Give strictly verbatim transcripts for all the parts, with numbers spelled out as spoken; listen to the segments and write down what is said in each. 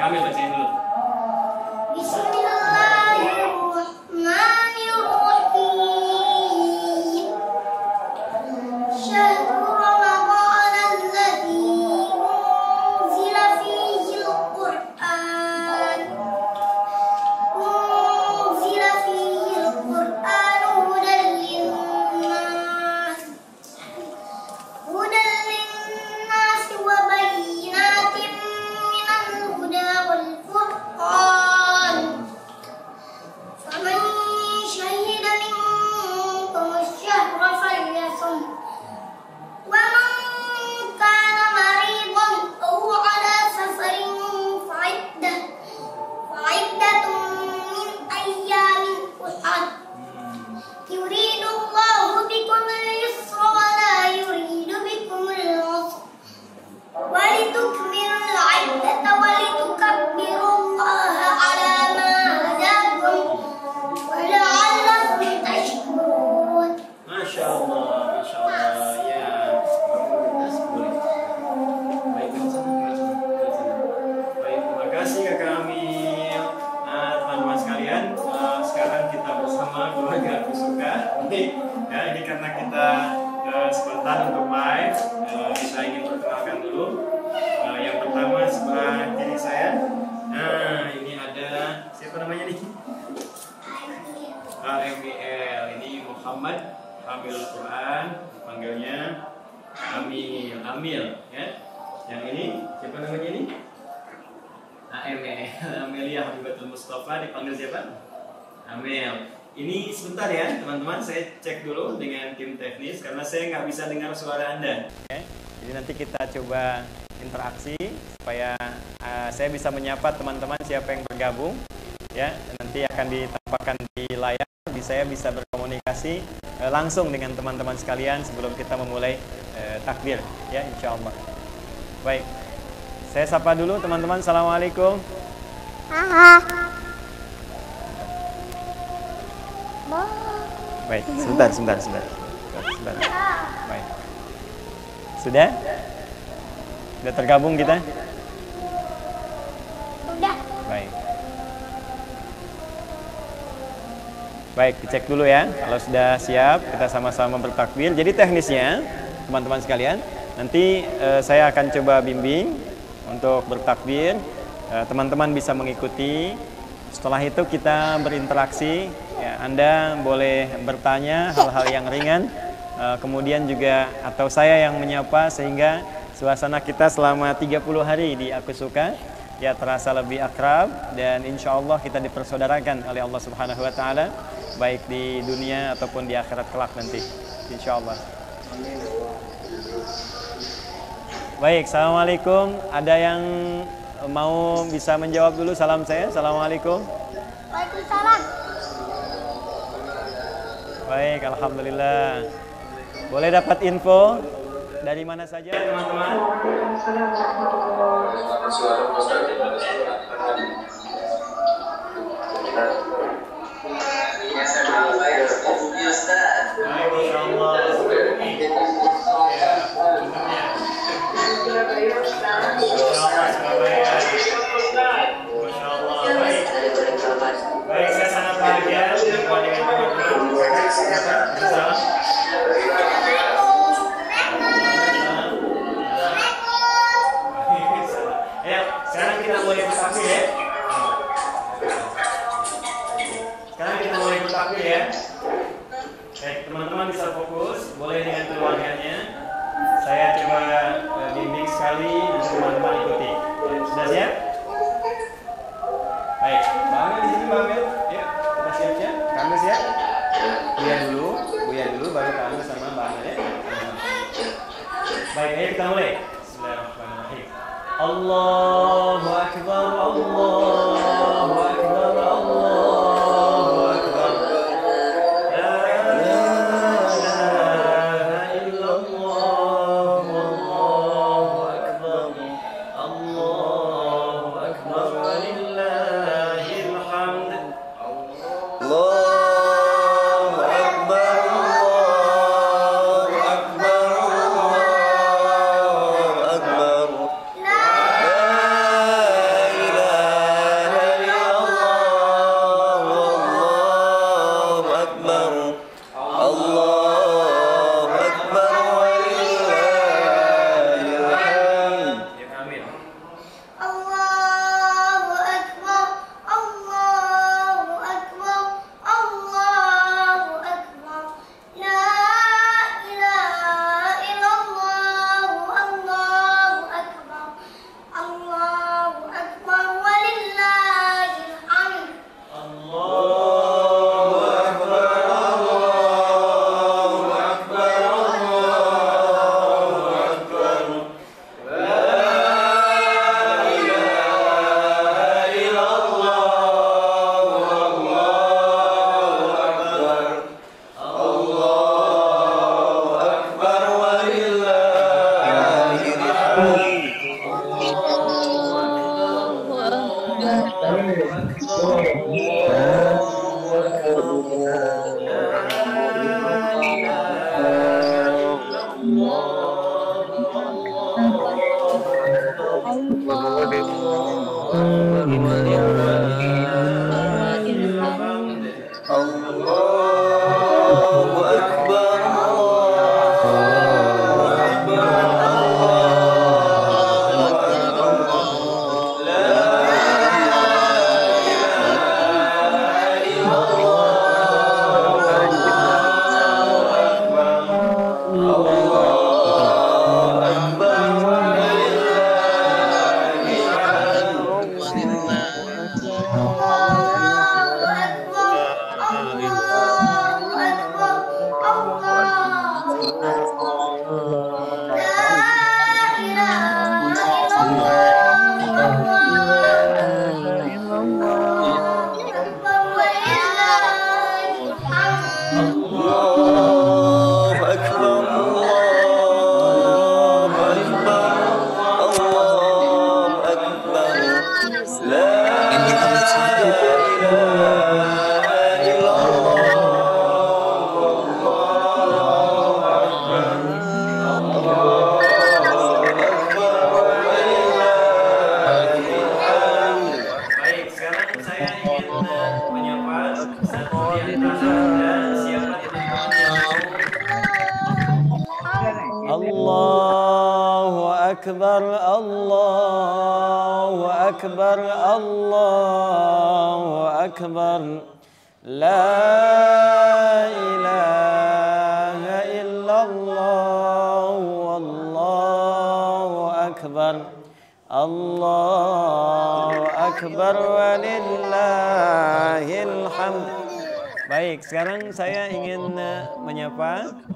Kamil bacain dulu. Bismillahirrahmanirrahim. Syahru Ramadan alladzi unzila fiihil Qur'an. Unzila fiihil Qur'an hudan linnas. Hudan linnas wa bayyinatin minal huda wal furqan. Muhammad Hamilul Qur'an, panggilnya Amil, Amil, ya. Yang ini siapa namanya ini? Amel, Amelia Habibatul Mustafa, dipanggil siapa? Amel. Ini sebentar ya, teman-teman, saya cek dulu dengan tim teknis karena saya nggak bisa dengar suara Anda. Oke, jadi nanti kita coba interaksi supaya uh, saya bisa menyapa teman-teman siapa yang bergabung, ya. Nanti akan ditampakkan di layar. Saya bisa berkomunikasi eh, langsung dengan teman-teman sekalian sebelum kita memulai eh, takbir, ya, insya Allah. Baik, saya sapa dulu teman-teman. Assalamualaikum. Aha. Baik, sebentar, sebentar, sebentar, sebentar. Baik. Sudah? Sudah tergabung kita? Sudah. Baik. Baik, dicek dulu ya. Kalau sudah siap, kita sama-sama bertakbir. Jadi teknisnya, teman-teman sekalian, nanti eh, saya akan coba bimbing untuk bertakbir. Eh, teman-teman bisa mengikuti. Setelah itu kita berinteraksi. Ya, Anda boleh bertanya hal-hal yang ringan. Eh, kemudian juga atau saya yang menyapa sehingga suasana kita selama tiga puluh hari di Akusuka ya terasa lebih akrab dan insya Allah kita dipersaudarakan oleh Allah Subhanahu Wa Taala baik di dunia ataupun di akhirat kelak nanti insya Allah. Baik, assalamualaikum. Ada yang mau bisa menjawab dulu salam saya? Assalamualaikum. Waalaikumsalam. Baik, alhamdulillah. Boleh dapat info? Dari mana saja teman-teman? Baik, saya sangat bahagia berjumpa dengan teman-teman. Sekarang kita mulai bertakbir ya. Sekarang kita mulai bertakbir ya. Baik, teman-teman bisa fokus, boleh dengan keluarganya. Saya coba bimbing sekali untuk teman-teman ikuti. Sudah siap? Baik, Mbak Amel di sini Mbak Amel. Yuk, kita siap-siap. Kamu siap? Buya dulu, Buya dulu baru Kak Amel sama Mbak Amel ya. Baik, ayo kita mulai. Allahu Akbar, Allahu Akbar, Allahu Akbar. La ilaha illallah, Allahu Akbar, Allahu Akbar, walillahil hamd. Allah. La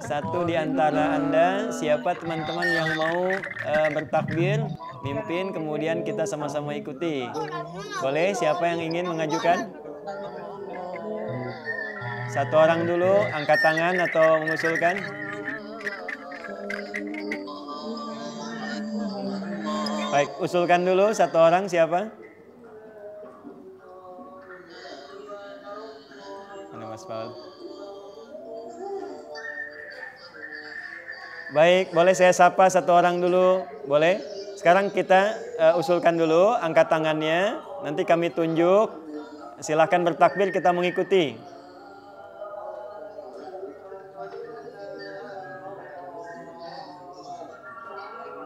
Satu di antara Anda, siapa teman-teman yang mau uh, bertakbir, mimpin, kemudian kita sama-sama ikuti. Boleh, siapa yang ingin mengajukan? Satu orang dulu, angkat tangan atau mengusulkan. Baik, usulkan dulu satu orang, siapa? Mana Mas Paul? Baik, boleh saya sapa satu orang dulu? Boleh? Sekarang kita uh, usulkan dulu, angkat tangannya. Nanti kami tunjuk. Silahkan bertakbir, kita mengikuti.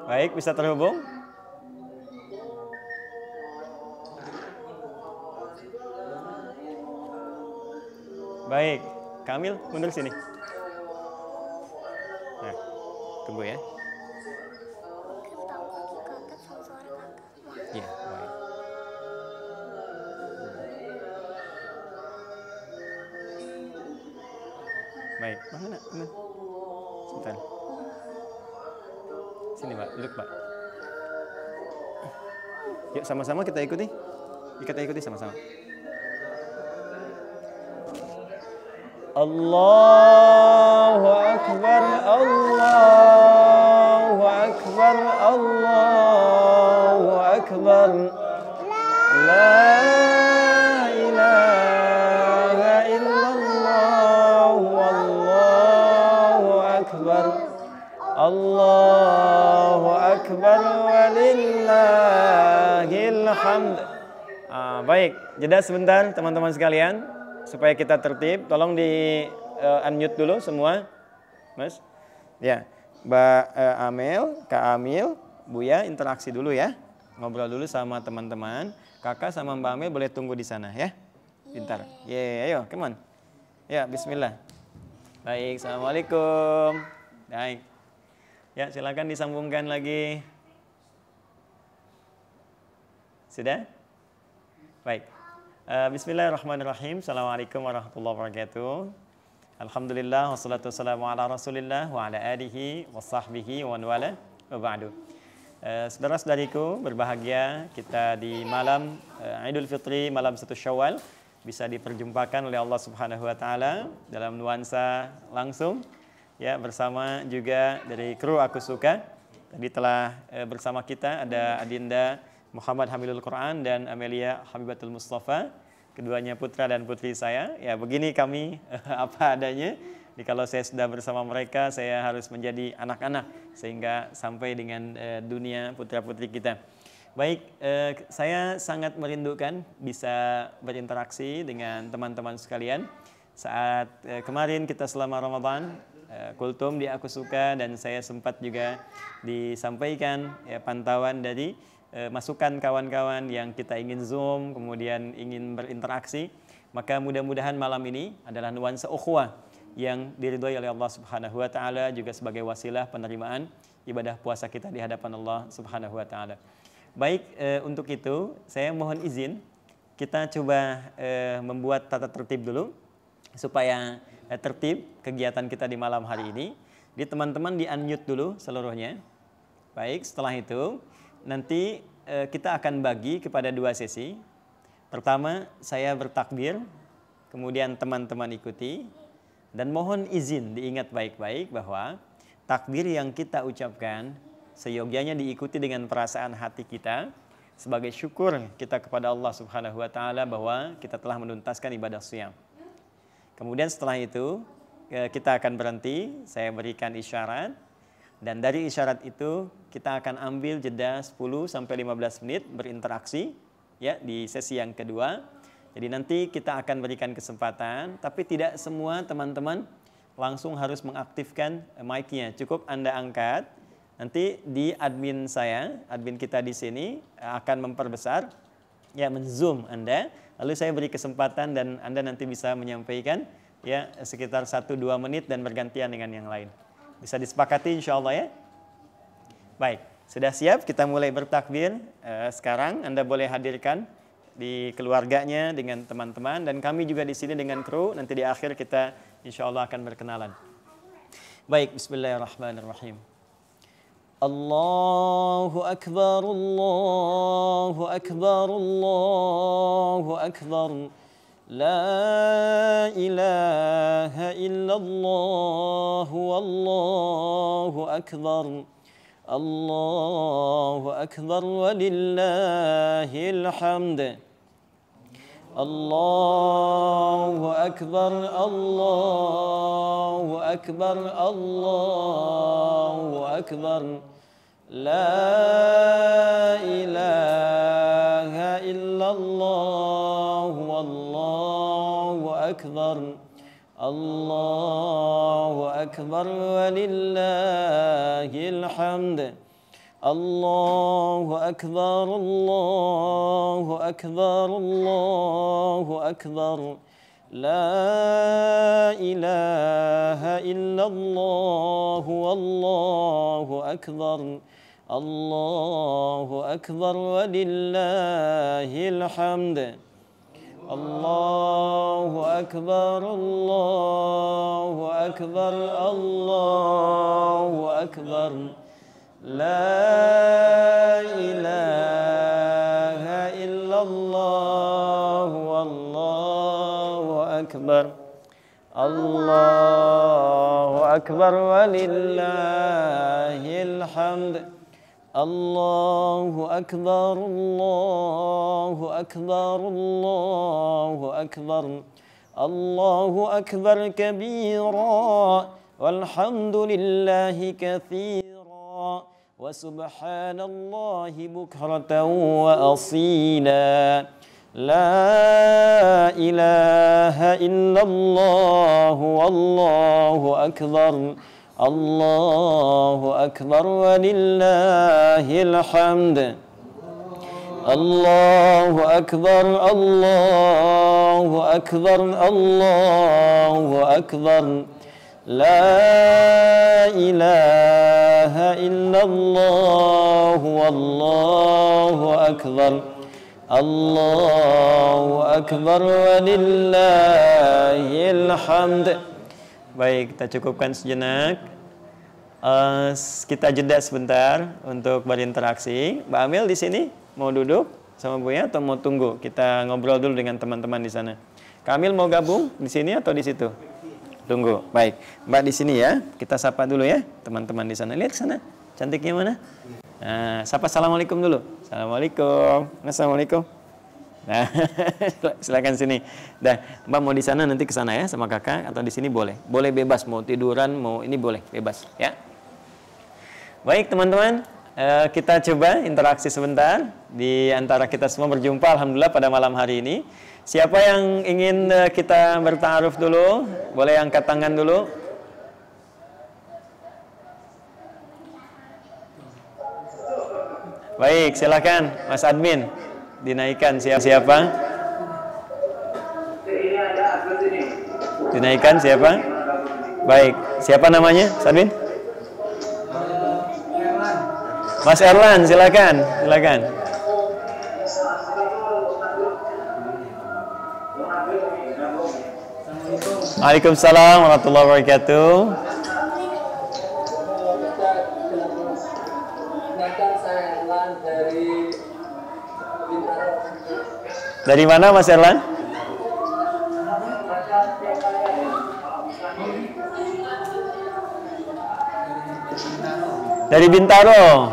Baik, bisa terhubung? Baik, Kamil, mundur sini. Tunggu ya. Ya, baik. Baik, mana? Mana? Sebentar. Sini, Pak. Duduk, Pak. Yuk, sama-sama kita ikuti. Kita ikuti sama-sama. Allahu Akbar, Allahu Akbar, Allahu Akbar. La ilaha illallah, Allahu Akbar. Allahu Akbar walillahil hamd. Ah, baik, jeda sebentar teman-teman sekalian. Supaya kita tertib, tolong di uh, unmute dulu semua, Mas. Ya, Mbak uh, Amel, Kak Amil, Buya interaksi dulu ya, ngobrol dulu sama teman-teman. Kakak sama Mbak Amel boleh tunggu di sana ya, pintar. Yeah, ayo, come on. Ya, Bismillah. Baik, assalamualaikum. Baik. Ya, silakan disambungkan lagi. Sudah? Baik. Bismillahirrahmanirrahim. Assalamualaikum warahmatullahi wabarakatuh. Alhamdulillah wassalatu wassalamu ala rasulillah wa ala alihi wa sahbihi wa wala wa ba'du. uh, Saudara-saudariku berbahagia, kita di malam uh, Idul Fitri, malam satu Syawal, bisa diperjumpakan oleh Allah Subhanahu wa taala dalam nuansa langsung ya, bersama juga dari kru Akusuka. Tadi telah uh, bersama kita ada Adinda Muhammad Hamilul Qur'an dan Amelia Habibatul Mustafa, keduanya putra dan putri saya. Ya begini kami apa adanya. Jadi kalau saya sudah bersama mereka, saya harus menjadi anak-anak sehingga sampai dengan eh, dunia putra-putri kita. Baik, eh, saya sangat merindukan bisa berinteraksi dengan teman-teman sekalian. Saat eh, kemarin kita selama Ramadan, kultum di Akusuka, dan saya sempat juga disampaikan ya, pantauan dari eh, masukan kawan-kawan yang kita ingin zoom, kemudian ingin berinteraksi. Maka mudah-mudahan malam ini adalah nuansa ukhuwah yang diridhoi oleh Allah Subhanahu wa taala, juga sebagai wasilah penerimaan ibadah puasa kita di hadapan Allah Subhanahu wa taala. Baik, eh, untuk itu saya mohon izin kita coba eh, membuat tata tertib dulu supaya tertib kegiatan kita di malam hari ini. Jadi teman-teman di-unmute dulu seluruhnya. Baik, setelah itu nanti e, kita akan bagi kepada dua sesi. Pertama saya bertakbir, kemudian teman-teman ikuti. Dan mohon izin diingat baik-baik bahwa takbir yang kita ucapkan seyogianya diikuti dengan perasaan hati kita sebagai syukur kita kepada Allah Subhanahu wa taala bahwa kita telah menuntaskan ibadah shiyam. Kemudian setelah itu kita akan berhenti, saya berikan isyarat, dan dari isyarat itu kita akan ambil jeda sepuluh sampai lima belas menit berinteraksi ya di sesi yang kedua. Jadi nanti kita akan berikan kesempatan, tapi tidak semua teman-teman langsung harus mengaktifkan mic-nya. Cukup Anda angkat. Nanti di admin saya, admin kita di sini akan memperbesar ya men-zoom Anda. Lalu saya beri kesempatan dan Anda nanti bisa menyampaikan ya sekitar satu sampai dua menit dan bergantian dengan yang lain. Bisa disepakati insya Allah ya. Baik, sudah siap kita mulai bertakbir. Eh, sekarang Anda boleh hadirkan di keluarganya dengan teman-teman. Dan kami juga di sini dengan kru. Nanti di akhir kita insya Allah akan berkenalan. Baik, bismillahirrahmanirrahim. Allahu Akbar, Allahu Akbar, Allahu Akbar. La ilaha illallah, Allahu Akbar. Allahu Akbar, walillahil hamd. Allahu Akbar, Allahu Akbar, Allahu Akbar. La ilaha illallah, wallahu akbar. Allahu akbar, walillahil hamd. Allahu akbar, Allahu akbar, Allahu akbar. La ilaha illallah, wallahu akbar. Allahu akbar, walillahil hamd. Allahu akbar, Allahu akbar, Allahu akbar. La ilaha illallah, wallahu akbar. Allahu akbar, walillahil hamd. Allahu akbar, Allahu akbar, Allahu akbar. Allahu akbar kabira, walhamdulillahi katsira, wa subhanallahi bukratan wa asila. La ilaha illallah, wallahu akbar. Allahu akbar, walillahil hamd. Allahu akbar, Allahu akbar, Allahu akbar. La ilaha illallah, wallahu akbar. Allahu akbar, walillahil hamd. Baik, kita cukupkan sejenak. Uh, kita jeda sebentar untuk berinteraksi. Mbak Amel di sini mau duduk sama Buya atau mau tunggu? Kita ngobrol dulu dengan teman-teman di sana. Kamil mau gabung di sini atau di situ? Tunggu. Baik, Mbak di sini ya. Kita sapa dulu ya teman-teman di sana. Lihat sana, cantiknya mana? Nah, sapa assalamualaikum dulu. Assalamualaikum. Assalamualaikum. Nah, silakan sini. Dah, Mbak mau di sana nanti ke sana ya sama kakak, atau di sini boleh. Boleh bebas, mau tiduran, mau ini boleh bebas ya. Baik, teman-teman, eh, kita coba interaksi sebentar di antara kita semua berjumpa alhamdulillah pada malam hari ini. Siapa yang ingin eh, kita bertaaruf dulu? Boleh angkat tangan dulu. Baik, silakan Mas Admin. Dinaikkan siapa-siapa? Dinaikkan siapa? Baik, siapa namanya, Sadwin? Mas Erlan, silakan, silakan. Waalaikumsalam warahmatullahi wabarakatuh. Dari mana Mas Erlan? Dari Bintaro.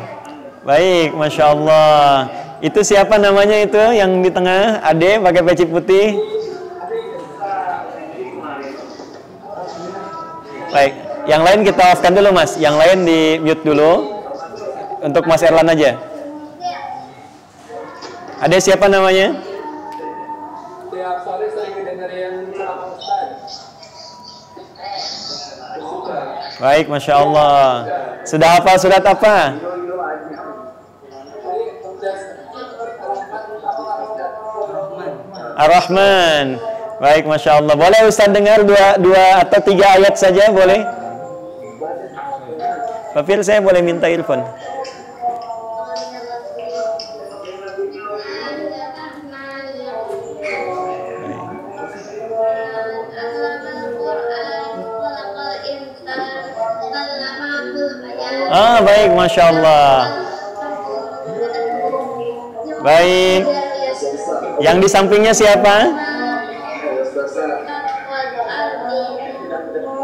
Baik, Masya Allah. Itu siapa namanya itu yang di tengah? Ade pakai peci putih. Baik, yang lain kita off-kan dulu Mas. Yang lain di mute dulu. Untuk Mas Erlan aja. Ade siapa namanya? Baik, Masya Allah. Sudah hafal surat apa? Ar-Rahman. Baik, Masya Allah. Boleh Ustaz dengar dua, dua atau tiga ayat saja, boleh? Papir, saya boleh minta earphone. Ah, baik, Masya Allah. Baik. Yang di sampingnya siapa?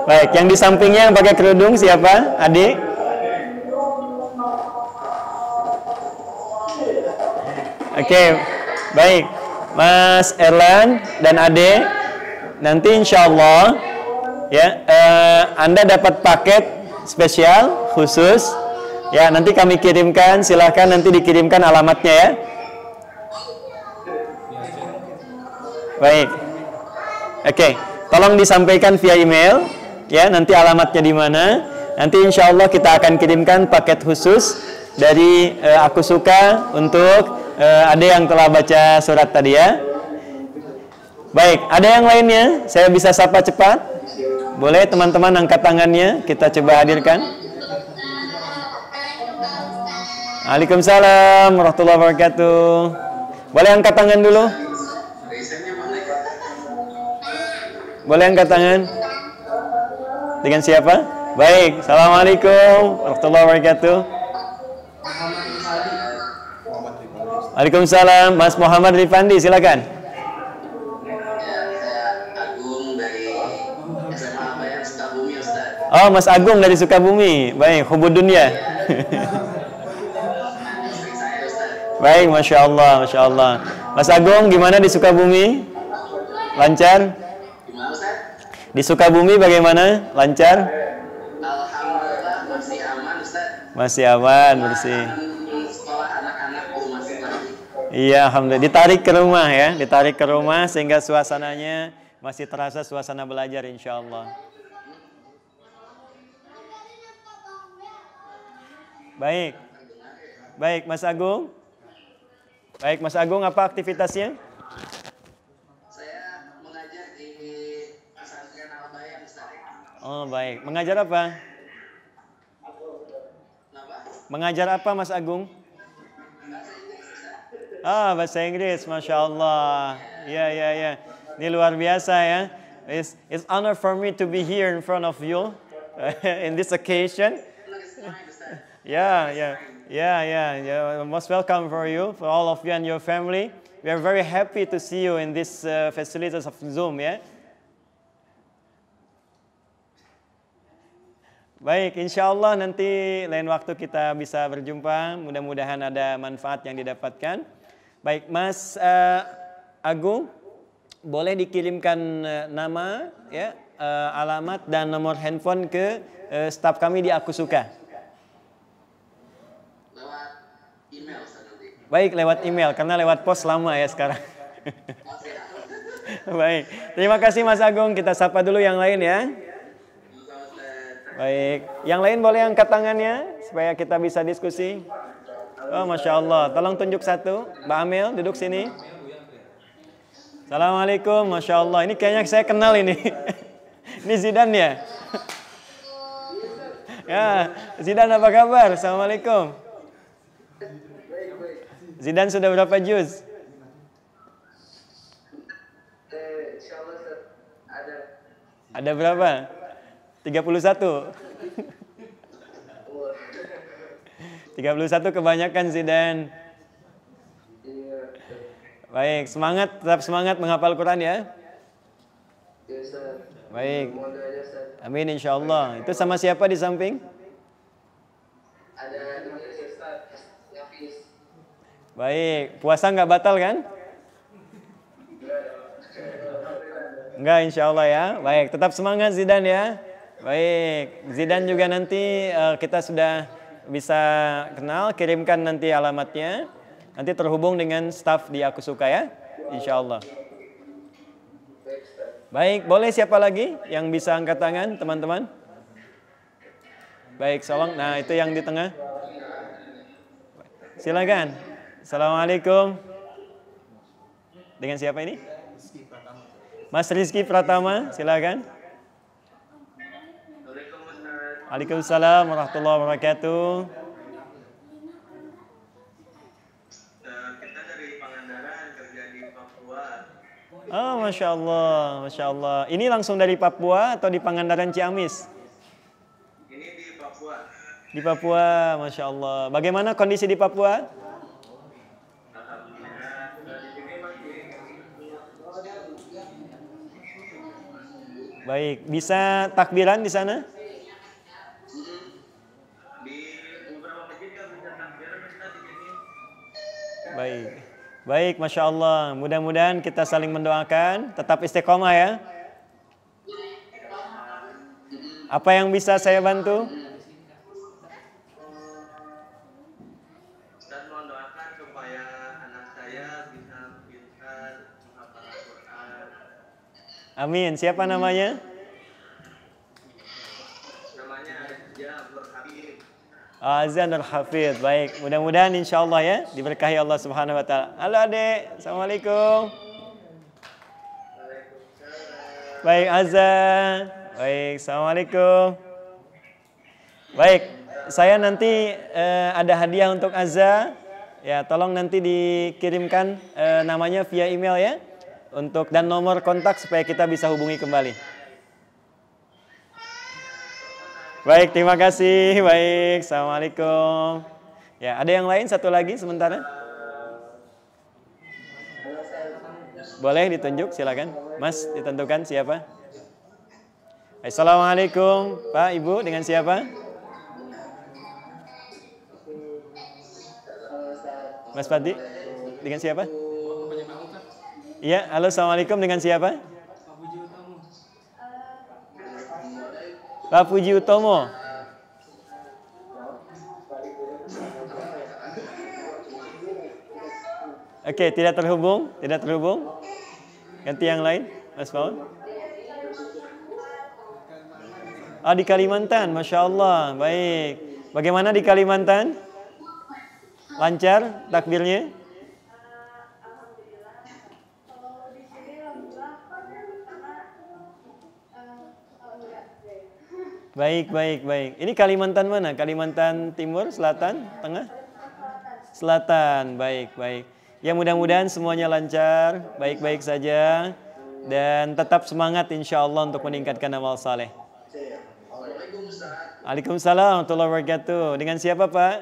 Baik, yang di sampingnya yang pakai kerudung siapa? Adik? Oke, okay. Baik. Mas Erlan dan Adik, nanti insya Allah ya, eh, Anda dapat paket spesial khusus ya, nanti kami kirimkan, silahkan nanti dikirimkan alamatnya ya. Baik, oke, okay. Tolong disampaikan via email ya, nanti alamatnya di mana, nanti insya Allah kita akan kirimkan paket khusus dari uh, Akusuka untuk uh, ada yang telah baca surat tadi ya. Baik, ada yang lainnya, saya bisa sapa cepat. Boleh teman-teman angkat tangannya, kita coba hadirkan. Waalaikumsalam warahmatullahi wabarakatuh. Boleh angkat tangan dulu? Boleh angkat tangan? Dengan siapa? Baik, assalamualaikum warahmatullahi wabarakatuh. Waalaikumsalam, Mas Muhammad Rifandi, silakan. Oh, Mas Agung dari Sukabumi. Baik, hubud dunia. Baik, Masya Allah, Masya Allah. Mas Agung, gimana di Sukabumi? Lancar? Di Sukabumi bagaimana? Lancar? Alhamdulillah, masih aman, Ustaz. Masih aman, bersih. Sekolah anak-anakku masih lagi. Iya, alhamdulillah. Ditarik ke rumah ya, ditarik ke rumah sehingga suasananya masih terasa suasana belajar, insya Allah. Baik, baik Mas Agung, baik Mas Agung, apa aktivitasnya? Saya mengajar di pesantren Al-Bayang, Ustaz. Oh baik, mengajar apa? Mengajar apa Mas Agung? Ah, bahasa Inggris, Masya Allah. Ya ya ya, ini luar biasa ya. It's, it's honor for me to be here in front of you in this occasion. Yeah, yeah, yeah, yeah, yeah. Most welcome for you, for all of you and your family. We are very happy to see you in this uh, facilities of Zoom, yeah. Baik, insya Allah nanti lain waktu kita bisa berjumpa. Mudah-mudahan ada manfaat yang didapatkan. Baik, Mas uh, Agung, boleh dikirimkan uh, nama, ya, uh, alamat dan nomor handphone ke uh, staf kami di Akusuka. Lewat email. Baik, lewat email, karena lewat pos lama ya sekarang. Baik, terima kasih Mas Agung. Kita sapa dulu yang lain ya. Baik, yang lain boleh angkat tangannya supaya kita bisa diskusi. Oh, Masya Allah, tolong tunjuk satu. Mbak Amel, duduk sini. Assalamualaikum, Masya Allah. Ini kayaknya saya kenal ini. Ini Zidan ya? Ya, Zidan apa kabar? Assalamualaikum. Zidan sudah berapa juz? Ada berapa? tiga puluh satu. tiga puluh satu kebanyakan Zidan. Baik, semangat, tetap semangat menghafal Quran ya. Baik. Amin insyaallah. Itu sama siapa di samping? Ada. Baik, puasa nggak batal kan? Enggak insyaallah ya. Baik, tetap semangat Zidan ya. Baik, Zidan juga nanti uh, kita sudah bisa kenal, kirimkan nanti alamatnya. Nanti terhubung dengan staf di Akusuka ya, insya Allah. Baik, boleh siapa lagi yang bisa angkat tangan, teman-teman? Baik, tolong. Nah, itu yang di tengah. Silakan. Assalamualaikum. Dengan siapa ini? Mas Rizky Pratama, silakan. Waalaikumsalam warahmatullahi wabarakatuh. Kita dari Pangandaran, kerja di Papua. Oh, Masya Allah, Masya Allah. Ini langsung dari Papua atau di Pangandaran Ciamis? Ini di Papua. Di Papua, Masya Allah. Bagaimana kondisi di Papua? Baik, bisa takbiran di sana? Baik, baik, Masya Allah. Mudah-mudahan kita saling mendoakan. Tetap istiqomah ya. Apa yang bisa saya bantu? Ustaz mohon doakan supaya anak saya bisa pintar menghafal Al-Quran. Amin. Siapa namanya? Namanya Azza Nur. Azza Nur Hafid. Baik, mudah-mudahan insya Allah ya diberkahi Allah Subhanahu Wa Taala. Halo adek, assalamualaikum. Baik Azza, baik, assalamualaikum. Baik, saya nanti eh, ada hadiah untuk Azza. Ya, tolong nanti dikirimkan eh, namanya via email ya, untuk dan nomor kontak supaya kita bisa hubungi kembali. Baik, terima kasih. Baik, assalamualaikum. Ya, ada yang lain satu lagi sementara? Boleh ditunjuk, silakan. Mas, ditentukan siapa? Assalamualaikum, Pak, Ibu, dengan siapa? Mas Padi, dengan siapa? Iya, halo, assalamualaikum, dengan siapa? Pak Fuji Utomo. Oke, tidak terhubung, tidak terhubung. Ganti yang lain, Mas Paul. Ah, di Kalimantan, Masya Allah, baik. Bagaimana di Kalimantan? Lancar takbirnya? Baik, baik, baik. Ini Kalimantan mana? Kalimantan Timur, Selatan, Tengah? Selatan, baik, baik. Ya, mudah-mudahan semuanya lancar, baik-baik saja. Dan tetap semangat insya Allah untuk meningkatkan amal saleh. Waalaikumsalam warahmatullahi wabarakatuh. Dengan siapa, Pak?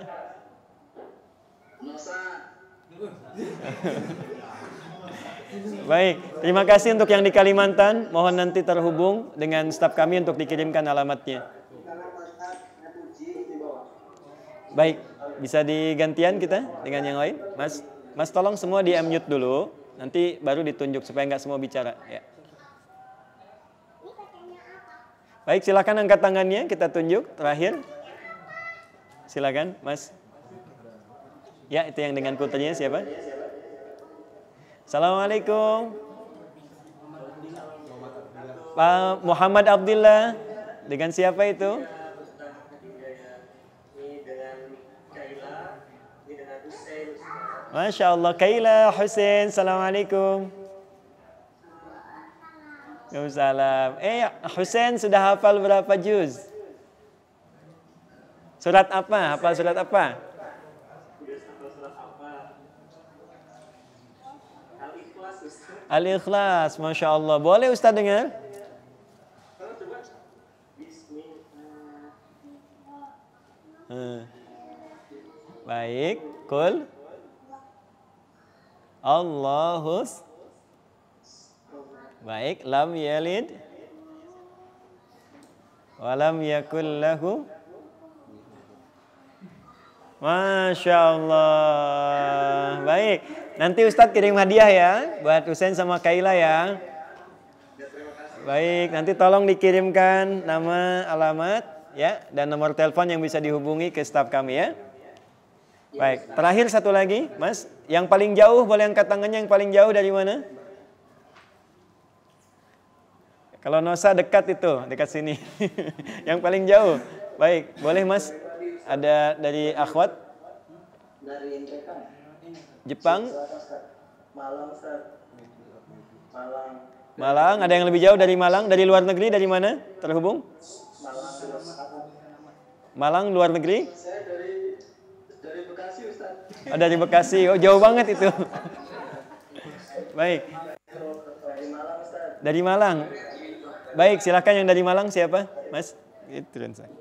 Baik, terima kasih untuk yang di Kalimantan. Mohon nanti terhubung dengan staf kami untuk dikirimkan alamatnya. Baik, bisa digantian kita dengan yang lain, Mas. Mas tolong semua di unmute dulu, nanti baru ditunjuk supaya nggak semua bicara. Ya. Baik, silakan angkat tangannya, kita tunjuk terakhir. Silakan, Mas. Ya, itu yang dengan kulturnya siapa? Assalamualaikum. Pak Muhammad Abdillah, dengan siapa itu? Masya Allah, Kayla, Husain, Assalamualaikum. Waalaikumsalam. Eh, Husain sudah hafal berapa juz? Surat apa? Hafal surat apa? Al-Ikhlas, Masya Allah. Boleh Ustaz dengar? Hmm. Baik, cool. Allahus. Baik, lam yalid walam yakul lahu. Masya Allah. Baik, nanti Ustadz kirim hadiah ya buat Husain sama Kayla ya. Baik, nanti tolong dikirimkan nama, alamat ya, dan nomor telepon yang bisa dihubungi ke staf kami ya. Baik, terakhir satu lagi, Mas. Yang paling jauh, boleh angkat tangannya yang paling jauh dari mana? Kalau Nosa dekat itu, dekat sini. Yang paling jauh. Baik, boleh Mas. Ada dari akhwat? Dari Jepang. Malang. Malang, ada yang lebih jauh dari Malang, dari luar negeri dari mana? Terhubung? Malang luar negeri? Dari Bekasi, Ustaz. Oh, dari Bekasi. Oh, jauh banget itu. Baik. Dari Malang. Baik, silakan yang dari Malang siapa? Mas. Itu saya.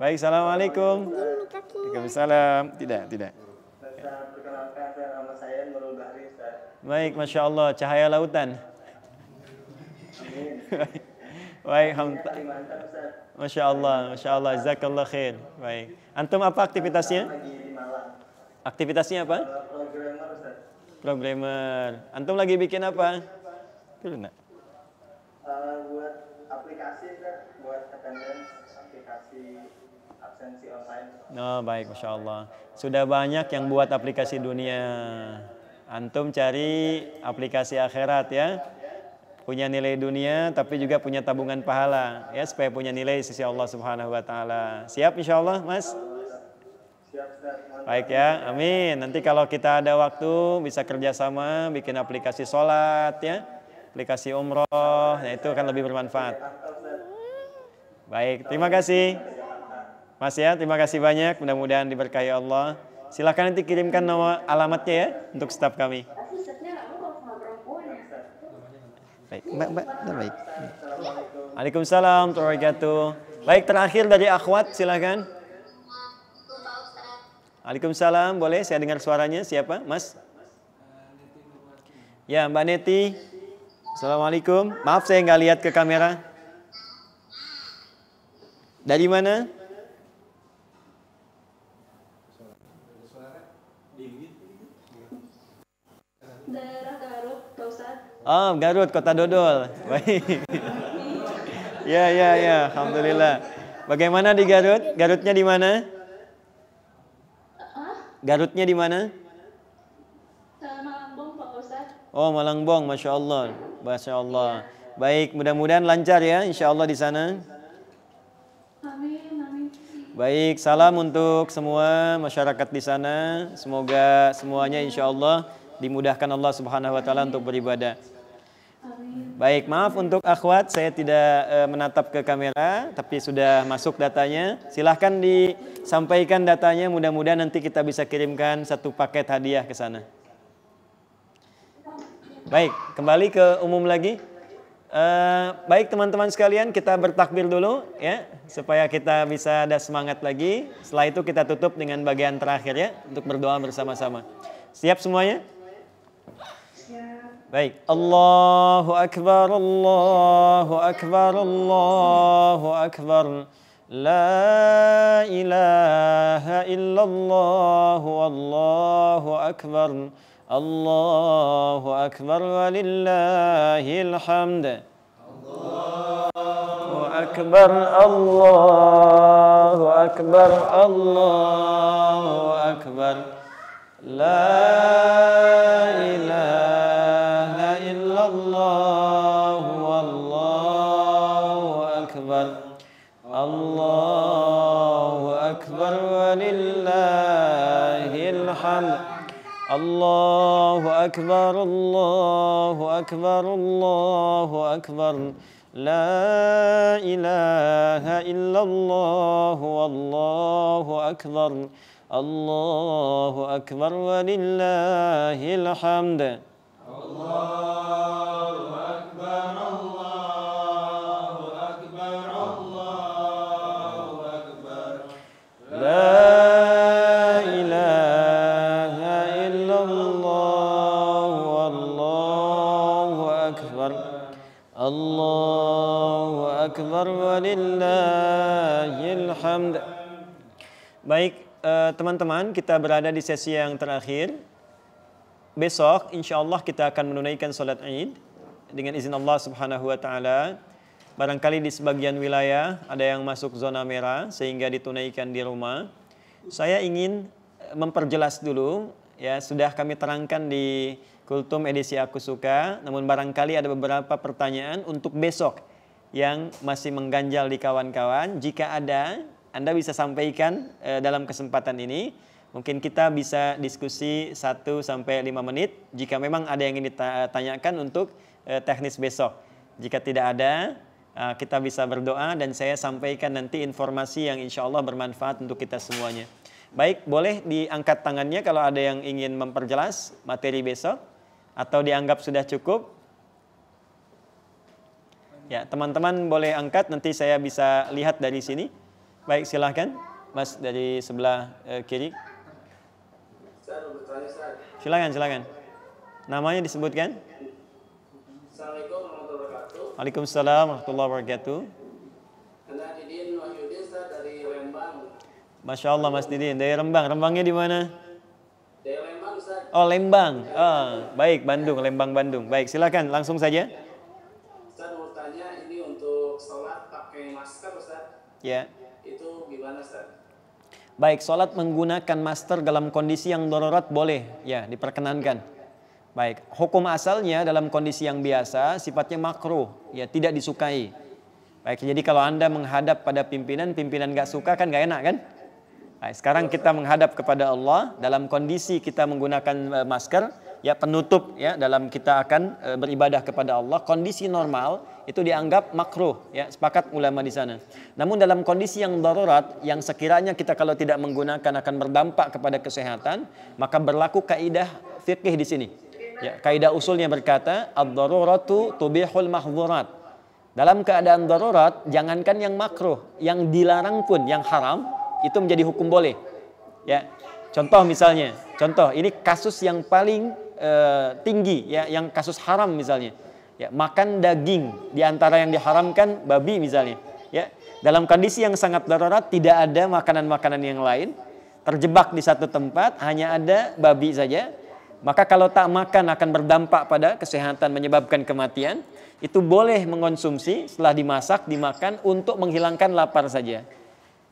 Baik, Assalamualaikum. Waalaikumsalam. Tidak, tidak. Perkenalkan nama saya Nurul Bahri, Ustaz. Baik, Masya Allah. Cahaya lautan. Amin. Baik, Masya Allah, Masya Allah, Jazakallah khair. Baik. Antum apa aktivitasnya? Aktivitasnya apa? Programmer, Ustaz. Programmer. Antum lagi bikin apa? Buat aplikasi, buat attendance, aplikasi absensi online. Oh, baik, Masya Allah. Sudah banyak yang buat aplikasi dunia. Antum cari aplikasi akhirat ya. Punya nilai dunia tapi juga punya tabungan pahala ya, supaya punya nilai sisi Allah Subhanahu wa taala. Siap insyaallah, Mas? Siap, Ustaz. Baik ya. Amin. Nanti kalau kita ada waktu bisa kerjasama bikin aplikasi sholat ya, aplikasi umroh. Nah, itu akan lebih bermanfaat. Baik, terima kasih. Mas ya, terima kasih banyak. Mudah-mudahan diberkahi Allah. Silakan nanti kirimkan nama alamatnya ya untuk staf kami. Baik, Mbak, Mbak, baik. Waalaikumsalam warahmatullahi wabarakatuh. Baik, terakhir dari akhwat, silakan. Waalaikumsalam, boleh saya dengar suaranya siapa, Mas? Ya, Mbak Neti. Assalamualaikum. Maaf saya nggak lihat ke kamera. Dari mana? Oh, Garut, Kota Dodol. Baik. Ya, ya, ya. Alhamdulillah. Bagaimana di Garut? Garutnya di mana? Garutnya di mana? Malangbong, Pak Ustaz. Oh, Malangbong. Masya Allah. Masya Allah. Baik, mudah-mudahan lancar ya. Insya Allah di sana. Amin, amin. Baik, salam untuk semua masyarakat di sana. Semoga semuanya insya Allah dimudahkan Allah Subhanahu wa taala untuk beribadah. Baik, maaf untuk akhwat, saya tidak e, menatap ke kamera, tapi sudah masuk datanya. Silahkan disampaikan datanya, mudah-mudahan nanti kita bisa kirimkan satu paket hadiah ke sana. Baik, kembali ke umum lagi. E, baik teman-teman sekalian, kita bertakbir dulu ya, supaya kita bisa ada semangat lagi. Setelah itu kita tutup dengan bagian terakhir ya, untuk berdoa bersama-sama. Siap semuanya? Baik. Allahu Akbar, Allahu Akbar, Allahu Akbar. La ilaha illallah wallahu akbar. Allahu akbar walillahil hamd. Allahu akbar, Allahu akbar, Allahu akbar. La ilaha illallah wallahu akbar. Allahu akbar walillahil hamd. Allahu akbar, Allahu akbar, Allahu akbar. La ilaha illallah wallahu akbar. Allahu akbar walillahil hamd. Allahu akbar, Allahu akbar, Allahu akbar. La ilaha illallah wallahu akbar. Allahu akbar walillahil hamd. Baik, teman-teman, kita berada di sesi yang terakhir. Besok insya Allah kita akan menunaikan sholat Id dengan izin Allah Subhanahu wa Ta'ala. Barangkali di sebagian wilayah ada yang masuk zona merah sehingga ditunaikan di rumah. Saya ingin memperjelas dulu, ya, sudah kami terangkan di Kultum edisi Akusuka, namun barangkali ada beberapa pertanyaan untuk besok yang masih mengganjal di kawan-kawan. Jika ada, Anda bisa sampaikan e, dalam kesempatan ini. Mungkin kita bisa diskusi satu sampai lima menit. Jika memang ada yang ingin ditanyakan untuk e, teknis besok. Jika tidak ada, e, kita bisa berdoa dan saya sampaikan nanti informasi yang insya Allah bermanfaat untuk kita semuanya. Baik, boleh diangkat tangannya kalau ada yang ingin memperjelas materi besok atau dianggap sudah cukup. Ya, teman-teman boleh angkat, nanti saya bisa lihat dari sini. Baik, silahkan Mas dari sebelah eh, kiri. Silahkan, silahkan. Namanya disebutkan. Assalamualaikum warahmatullahi wabarakatuh. Waalaikumsalam warahmatullahi wabarakatuh. Ana Didin Wahyudin dari Lembang. Masya Allah Mas Didin, dari Lembang. Lembangnya di mana? Dari Lembang, Ustaz. Oh, Lembang. Oh, baik, Bandung, Lembang, Bandung. Baik, silakan langsung saja. Ustaz mau tanya, ini untuk sholat pakai masker, Ustaz. Ya. Itu gimana, Ustaz? Baik, sholat menggunakan masker dalam kondisi yang darurat boleh, ya, diperkenankan. Baik, hukum asalnya dalam kondisi yang biasa sifatnya makruh, ya, tidak disukai. Baik, jadi kalau Anda menghadap pada pimpinan, pimpinan gak suka kan gak enak kan? Baik, sekarang kita menghadap kepada Allah dalam kondisi kita menggunakan masker, ya, penutup, ya, dalam kita akan beribadah kepada Allah. Kondisi normal itu dianggap makruh, ya, sepakat ulama di sana. Namun dalam kondisi yang darurat, yang sekiranya kita kalau tidak menggunakan akan berdampak kepada kesehatan, maka berlaku kaidah fikih di sini. Ya, kaidah usulnya berkata, ad-daruratu tubihul mahdzurat. Dalam keadaan darurat, jangankan yang makruh, yang dilarang pun, yang haram itu menjadi hukum boleh. Ya, contoh misalnya, contoh ini kasus yang paling uh, tinggi, ya, yang kasus haram misalnya. Ya, makan daging, diantara yang diharamkan babi misalnya, ya. Dalam kondisi yang sangat darurat tidak ada makanan-makanan yang lain, terjebak di satu tempat hanya ada babi saja, maka kalau tak makan akan berdampak pada kesehatan, menyebabkan kematian. Itu boleh mengonsumsi setelah dimasak, dimakan untuk menghilangkan lapar saja,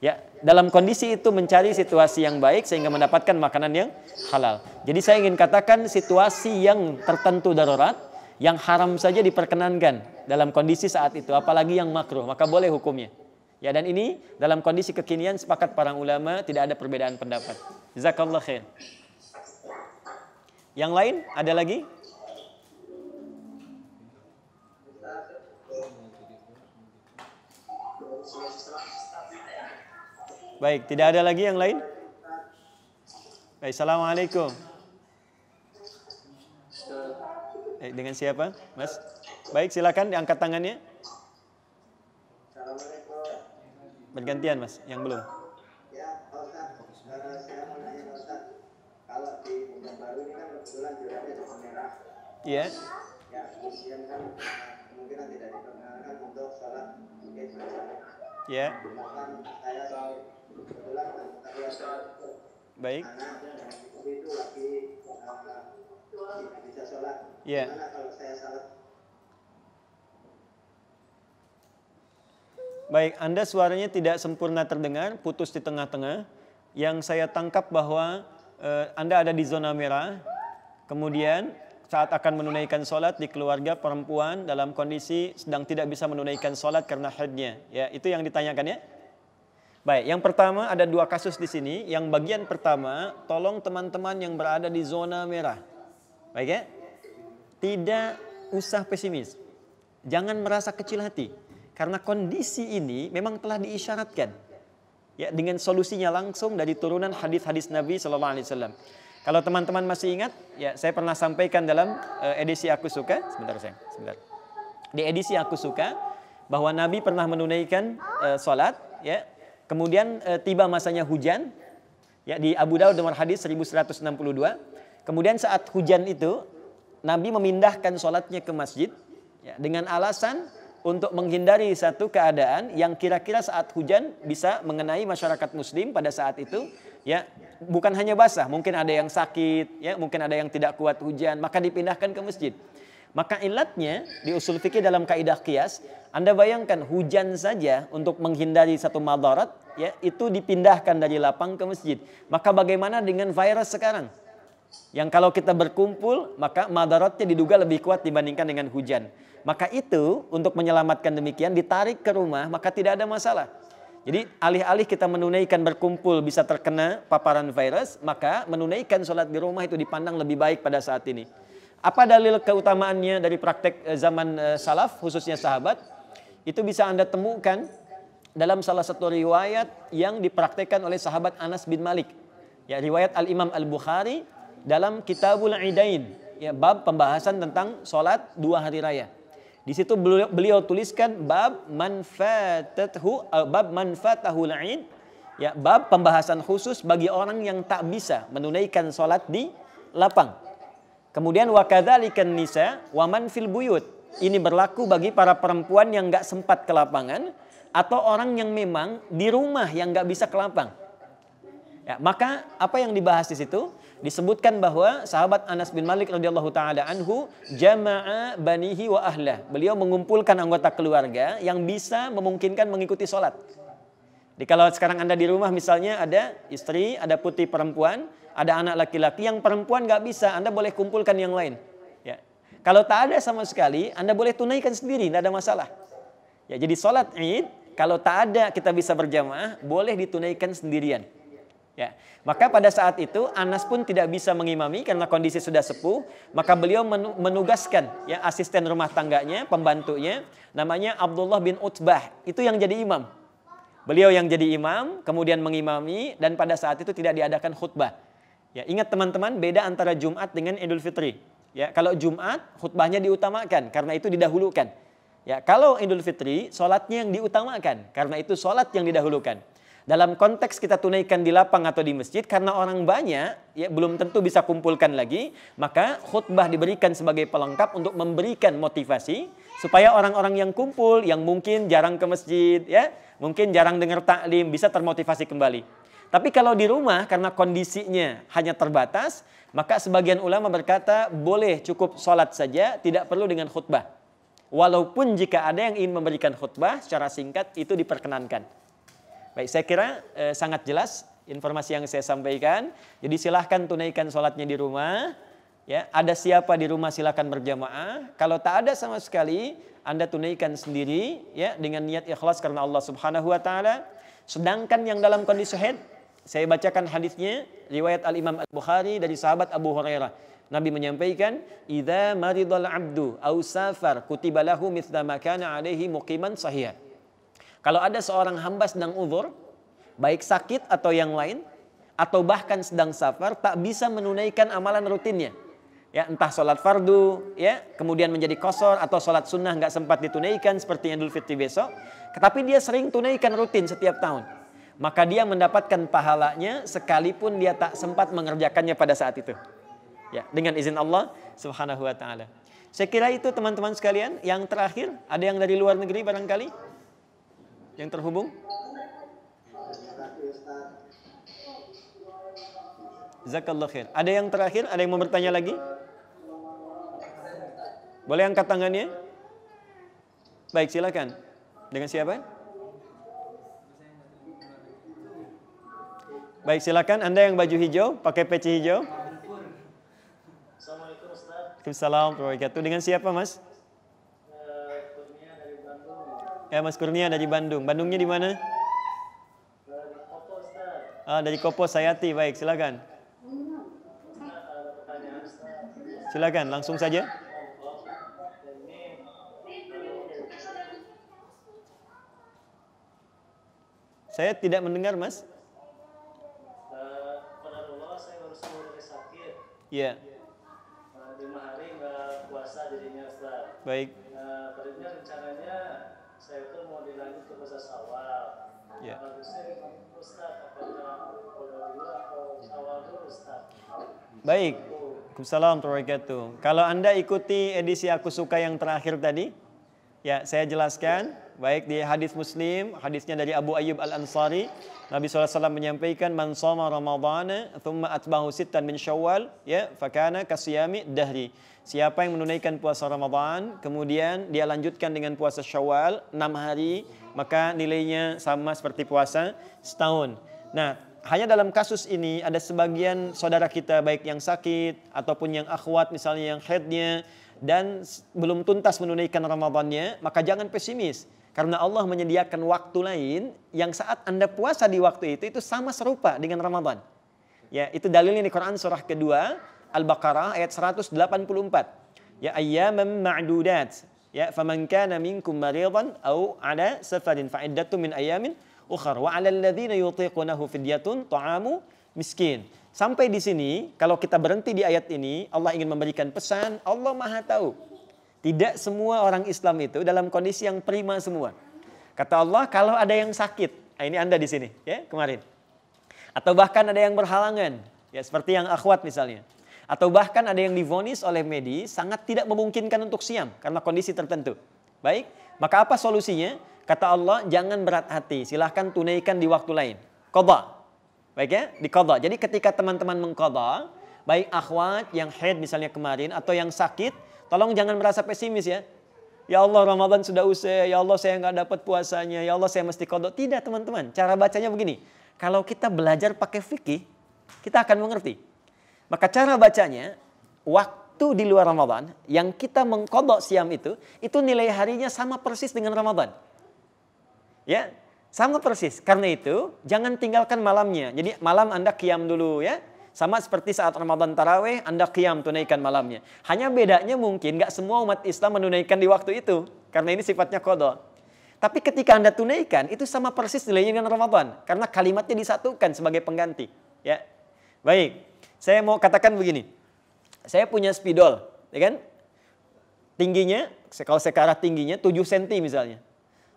ya. Dalam kondisi itu mencari situasi yang baik sehingga mendapatkan makanan yang halal. Jadi saya ingin katakan situasi yang tertentu darurat, yang haram saja diperkenankan dalam kondisi saat itu, apalagi yang makruh, maka boleh hukumnya. Ya, dan ini dalam kondisi kekinian sepakat para ulama, tidak ada perbedaan pendapat. Jazakallah khair. Yang lain ada lagi? Baik, tidak ada lagi yang lain? Baik, assalamualaikum. Dengan siapa, Mas? Baik, silakan diangkat tangannya. Bergantian, Mas, yang belum. Iya. Ya. Baik. Ya. Baik, Anda suaranya tidak sempurna terdengar, putus di tengah-tengah. Yang saya tangkap bahwa eh, Anda ada di zona merah. Kemudian saat akan menunaikan sholat di keluarga perempuan dalam kondisi sedang tidak bisa menunaikan sholat karena haidnya. Ya, itu yang ditanyakan ya. Baik, yang pertama ada dua kasus di sini. Yang bagian pertama, tolong teman-teman yang berada di zona merah. Baik ya? Tidak usah pesimis. Jangan merasa kecil hati. Karena kondisi ini memang telah diisyaratkan ya, dengan solusinya langsung dari turunan hadis-hadis Nabi shallallahu alaihi wasallam. Kalau teman-teman masih ingat, ya saya pernah sampaikan dalam uh, edisi Akusuka, sebentar sayang, sebentar. Di edisi Akusuka bahwa Nabi pernah menunaikan uh, sholat, ya, kemudian uh, tiba masanya hujan, ya di Abu Daud nomor hadis seribu seratus enam puluh dua. Kemudian saat hujan itu Nabi memindahkan sholatnya ke masjid ya, dengan alasan untuk menghindari satu keadaan yang kira-kira saat hujan bisa mengenai masyarakat muslim pada saat itu. Ya, bukan hanya basah, mungkin ada yang sakit, ya, mungkin ada yang tidak kuat hujan, maka dipindahkan ke masjid. Maka ilatnya di usul fikih dalam kaidah qiyas, Anda bayangkan hujan saja untuk menghindari satu madarat, ya, itu dipindahkan dari lapang ke masjid. Maka bagaimana dengan virus sekarang? Yang kalau kita berkumpul, maka madaratnya diduga lebih kuat dibandingkan dengan hujan. Maka itu untuk menyelamatkan demikian ditarik ke rumah, maka tidak ada masalah. Jadi alih-alih kita menunaikan berkumpul bisa terkena paparan virus, maka menunaikan sholat di rumah itu dipandang lebih baik pada saat ini. Apa dalil keutamaannya dari praktek zaman salaf khususnya sahabat? Itu bisa Anda temukan dalam salah satu riwayat yang dipraktekkan oleh sahabat Anas bin Malik. Ya, riwayat Al-Imam Al-Bukhari dalam Kitabul Idain, ya, bab pembahasan tentang sholat dua hari raya. Di situ beliau, beliau tuliskan bab manfaathu bab manfaatahul ain, ya, bab pembahasan khusus bagi orang yang tak bisa menunaikan sholat di lapang. Kemudian wakadzalikan nisa waman fil buyut. Ini berlaku bagi para perempuan yang nggak sempat ke lapangan atau orang yang memang di rumah yang nggak bisa ke lapang. Ya, maka apa yang dibahas di situ? Disebutkan bahwa sahabat Anas bin Malik radhiyallahu taala anhu jama'a banihi wa ahlah. Beliau mengumpulkan anggota keluarga yang bisa memungkinkan mengikuti sholat. Jadi kalau sekarang Anda di rumah misalnya ada istri, ada putih perempuan, ada anak laki-laki, yang perempuan nggak bisa, Anda boleh kumpulkan yang lain. Ya. Kalau tak ada sama sekali, Anda boleh tunaikan sendiri, tidak ada masalah. Ya, jadi sholat Id kalau tak ada kita bisa berjamaah, boleh ditunaikan sendirian. Ya, maka pada saat itu Anas pun tidak bisa mengimami karena kondisi sudah sepuh, maka beliau menugaskan ya asisten rumah tangganya, pembantunya namanya Abdullah bin Utbah, itu yang jadi imam. Beliau yang jadi imam, kemudian mengimami dan pada saat itu tidak diadakan khutbah. Ya, ingat teman-teman, beda antara Jumat dengan Idul Fitri. Ya, kalau Jumat khutbahnya diutamakan karena itu didahulukan. Ya, kalau Idul Fitri salatnya yang diutamakan karena itu salat yang didahulukan. Dalam konteks kita tunaikan di lapang atau di masjid, karena orang banyak, ya belum tentu bisa kumpulkan lagi, maka khutbah diberikan sebagai pelengkap untuk memberikan motivasi, supaya orang-orang yang kumpul, yang mungkin jarang ke masjid, ya mungkin jarang dengar taklim, bisa termotivasi kembali. Tapi kalau di rumah, karena kondisinya hanya terbatas, maka sebagian ulama berkata, boleh cukup sholat saja, tidak perlu dengan khutbah. Walaupun jika ada yang ingin memberikan khutbah, secara singkat itu diperkenankan. Baik, saya kira eh, sangat jelas informasi yang saya sampaikan. Jadi silahkan tunaikan sholatnya di rumah. Ya, ada siapa di rumah silahkan berjamaah. Kalau tak ada sama sekali, Anda tunaikan sendiri ya dengan niat ikhlas karena Allah Subhanahu Wa Taala. Sedangkan yang dalam kondisi haid, saya bacakan hadisnya riwayat Al Imam Al Bukhari dari sahabat Abu Hurairah. Nabi menyampaikan, "Idza maridul abdu au safar kutiba lahu mithla ma kana alaihi muqiman shahih." Kalau ada seorang hamba sedang uzur, baik sakit atau yang lain, atau bahkan sedang safar, tak bisa menunaikan amalan rutinnya. Ya, entah sholat fardu, ya, kemudian menjadi qasar atau sholat sunnah nggak sempat ditunaikan seperti Idul Fitri besok. Tetapi dia sering tunaikan rutin setiap tahun. Maka dia mendapatkan pahalanya sekalipun dia tak sempat mengerjakannya pada saat itu. Ya, dengan izin Allah Subhanahu Wa Taala. Saya kira itu teman-teman sekalian. Yang terakhir, ada yang dari luar negeri barangkali? yang terhubung? Jazakallah khair. Ada yang terakhir? Ada yang mau bertanya lagi? Boleh angkat tangannya? Baik, silakan. Dengan siapa? Baik, silakan. Anda yang baju hijau, pakai peci hijau. Assalamualaikum Ustaz. Assalamualaikum warahmatullahi. Dengan siapa, Mas? Kurnia dari Bandung. Ya, Mas Kurnia dari Bandung. Bandungnya di mana? Dari Kopo, Ustaz. Ah, dari Kopo Sayati. Baik, silakan. Silakan, langsung saja. Saya tidak mendengar, Mas. Uh, pada Allah, saya baru sembuh dari sakit. Iya. Yeah. Uh, lima hari nggak puasa jadinya, Ustaz. Baik. Uh, tadinya rencananya saya tuh mau dilanjut ke puasa Syawal. Iya. Kalau saya Ustaz, apakah puasa dulu atau Syawal dulu, Ustaz? Baik. Waalaikumsalam warahmatullahi wabarakatuh. Kalau Anda ikuti edisi Akusuka yang terakhir tadi, ya saya jelaskan. Baik di hadis Muslim, hadisnya dari Abu Ayyub Al-Ansari, Nabi shallallahu alaihi wasallam menyampaikan, man shoma Ramadhana thumma atbahu sittan min Syawal, ya fakana kasiyami dahri. Siapa yang menunaikan puasa Ramadhan, kemudian dia lanjutkan dengan puasa Syawal enam hari, maka nilainya sama seperti puasa setahun. Nah, hanya dalam kasus ini ada sebagian saudara kita baik yang sakit ataupun yang akhwat misalnya yang haidnya dan belum tuntas menunaikan Ramadhannya, maka jangan pesimis. Karena Allah menyediakan waktu lain yang saat Anda puasa di waktu itu, itu sama serupa dengan Ramadan. Ya, itu dalilnya di Quran surah kedua, Al-Baqarah ayat seratus delapan puluh empat. Ya ayyaman ma'dudat, ya faman kana minkum maridan aw ala safarin fa iddatun min ayamin ukhra wa 'alal ladzina yutiqunahu fidyatun ta'amu miskin. Sampai di sini, kalau kita berhenti di ayat ini, Allah ingin memberikan pesan, Allah Maha tahu. Tidak semua orang Islam itu dalam kondisi yang prima semua. Kata Allah, kalau ada yang sakit, nah ini Anda di sini, ya kemarin. Atau bahkan ada yang berhalangan, ya seperti yang akhwat misalnya. Atau bahkan ada yang divonis oleh medis sangat tidak memungkinkan untuk siam karena kondisi tertentu. Baik, maka apa solusinya? Kata Allah, jangan berat hati, silahkan tunaikan di waktu lain. Qadha, baik ya, di qadha. Jadi ketika teman-teman mengqadha, baik akhwat yang haid misalnya kemarin atau yang sakit, tolong jangan merasa pesimis ya. Ya Allah, Ramadan sudah usai. Ya Allah, saya nggak dapat puasanya. Ya Allah, saya mesti qadha. Tidak, teman-teman. Cara bacanya begini. Kalau kita belajar pakai fikih, kita akan mengerti. Maka cara bacanya, waktu di luar Ramadan, yang kita mengqadha siam itu, itu nilai harinya sama persis dengan Ramadan. Ya, sama persis. Karena itu, jangan tinggalkan malamnya. Jadi, malam Anda qiyam dulu ya. Sama seperti saat Ramadan Taraweh, Anda qiyam tunaikan malamnya. Hanya bedanya mungkin nggak semua umat Islam menunaikan di waktu itu. Karena ini sifatnya qadha. Tapi ketika Anda tunaikan, itu sama persis nilainya dengan Ramadan. Karena kalimatnya disatukan sebagai pengganti. Ya, baik, saya mau katakan begini. Saya punya spidol, ya kan? Tingginya, kalau saya ke arah tingginya, tujuh sentimeter misalnya.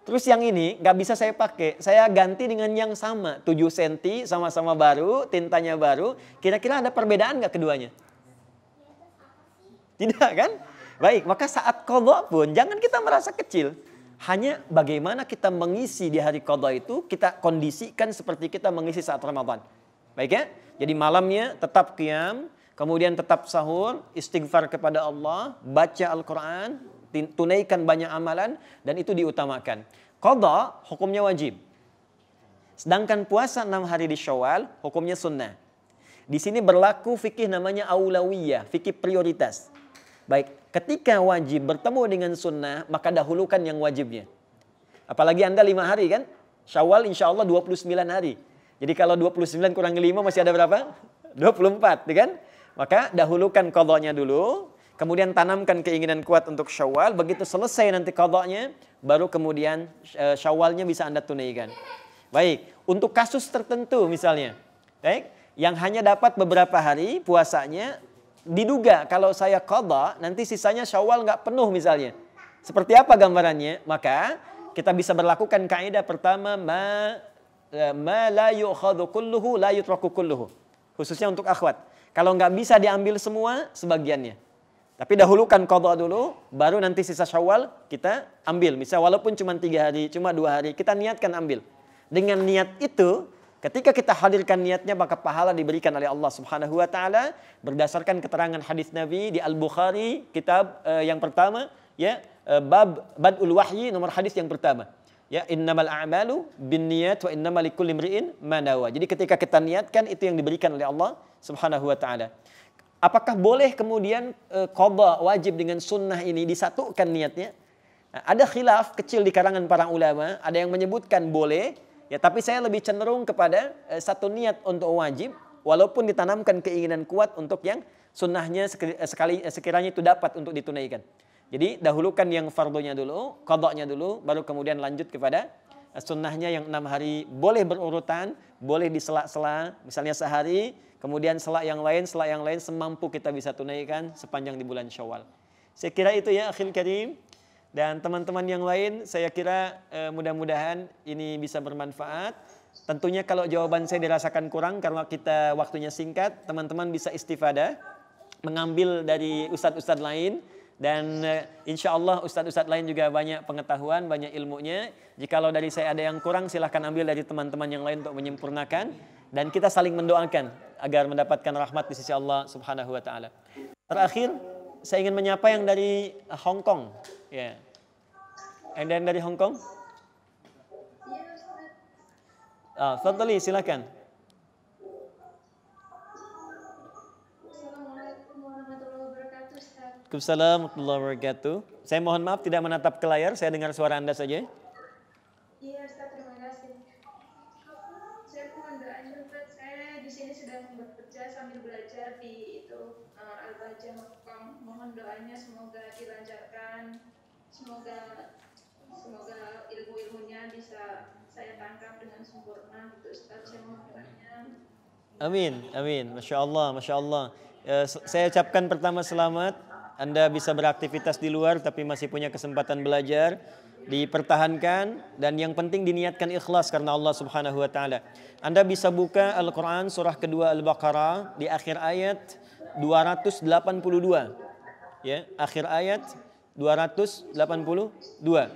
Terus yang ini nggak bisa saya pakai, saya ganti dengan yang sama, tujuh sentimeter, sama-sama baru, tintanya baru, kira-kira ada perbedaan nggak keduanya? Tidak kan? Baik, maka saat qadha pun jangan kita merasa kecil. Hanya bagaimana kita mengisi di hari qadha itu, kita kondisikan seperti kita mengisi saat Ramadan. Baik ya? Jadi malamnya tetap qiyam, kemudian tetap sahur, istighfar kepada Allah, baca Al-Quran, tunaikan banyak amalan dan itu diutamakan. Qadha hukumnya wajib. Sedangkan puasa enam hari di Syawal hukumnya sunnah. Di sini berlaku fikih namanya aulawiyah, fikih prioritas. Baik, ketika wajib bertemu dengan sunnah, maka dahulukan yang wajibnya. Apalagi Anda lima hari kan? Syawal insya Allah dua puluh sembilan hari. Jadi kalau dua puluh sembilan kurangi lima masih ada berapa? dua puluh empat, kan? Maka dahulukan qadhanya dulu. Kemudian tanamkan keinginan kuat untuk Syawal. Begitu selesai nanti qadhanya, baru kemudian e, Syawalnya bisa Anda tunaikan. Baik, untuk kasus tertentu misalnya, baik, yang hanya dapat beberapa hari puasanya, diduga kalau saya qadha, nanti sisanya Syawal nggak penuh misalnya. Seperti apa gambarannya? Maka kita bisa berlakukan kaidah pertama, ma, ma la yu'khadhu kulluhu la yutraku kulluhu. Khususnya untuk akhwat. Kalau nggak bisa diambil semua, sebagiannya. Tapi dahulukan qadha dulu, baru nanti sisa Syawal kita ambil. Misal walaupun cuma tiga hari, cuma dua hari, kita niatkan ambil. Dengan niat itu, ketika kita hadirkan niatnya, maka pahala diberikan oleh Allah Subhanahu Wa Taala berdasarkan keterangan hadis Nabi di Al Bukhari, kitab uh, yang pertama, ya uh, bab Badul Wahyi, nomor hadis yang pertama. Ya, innamal a'malu binniyat wa innamal likulli imri'in ma nawa. Jadi ketika kita niatkan itu yang diberikan oleh Allah Subhanahu Wa Taala. Apakah boleh kemudian e, qadha wajib dengan sunnah ini disatukan niatnya? Nah, ada khilaf kecil di kalangan para ulama, ada yang menyebutkan boleh, ya, tapi saya lebih cenderung kepada e, satu niat untuk wajib, walaupun ditanamkan keinginan kuat untuk yang sunnahnya sekali, sekiranya itu dapat untuk ditunaikan. Jadi dahulukan yang fardunya dulu, qadhanya dulu, baru kemudian lanjut kepada sunnahnya yang enam hari. Boleh berurutan, boleh disela-sela, misalnya sehari, kemudian selak yang lain, selak yang lain, semampu kita bisa tunaikan sepanjang di bulan Syawal. Saya kira itu ya akhil karim, dan teman-teman yang lain, saya kira eh, mudah-mudahan ini bisa bermanfaat. Tentunya kalau jawaban saya dirasakan kurang karena kita waktunya singkat, teman-teman bisa istifadah, mengambil dari ustadz-ustadz lain. Dan uh, insya Allah ustadz-ustadz lain juga banyak pengetahuan, banyak ilmunya. Jikalau dari saya ada yang kurang, silahkan ambil dari teman-teman yang lain untuk menyempurnakan. Dan kita saling mendoakan agar mendapatkan rahmat di sisi Allah Subhanahu Wa Ta'ala. Terakhir, saya ingin menyapa yang dari Hong Kong. Ya, yeah. Yang dari Hong Kong? Ah, Fadli, silahkan. Assalamualaikum warahmatullahi wabarakatuh. Saya mohon maaf tidak menatap ke layar, saya dengar suara Anda saja. Iya, Ustaz, terima kasih. Saya mohon doanya, Ustaz. Saya di sini sedang bekerja sambil belajar di itu Al-Bajah Mekong. Mohon doanya semoga dilancarkan, semoga semoga ilmu-ilmunya bisa saya tangkap dengan sempurna, gitu Ustaz. Saya mohon doanya. Amin, amin. Masya Allah, Masya Allah. Eh, saya ucapkan pertama selamat. Anda bisa beraktivitas di luar tapi masih punya kesempatan belajar, dipertahankan, dan yang penting diniatkan ikhlas karena Allah Subhanahu Wa Ta'ala. Anda bisa buka Al-Quran surah kedua Al-Baqarah di akhir ayat dua ratus delapan puluh dua, ya, akhir ayat dua ratus delapan puluh dua.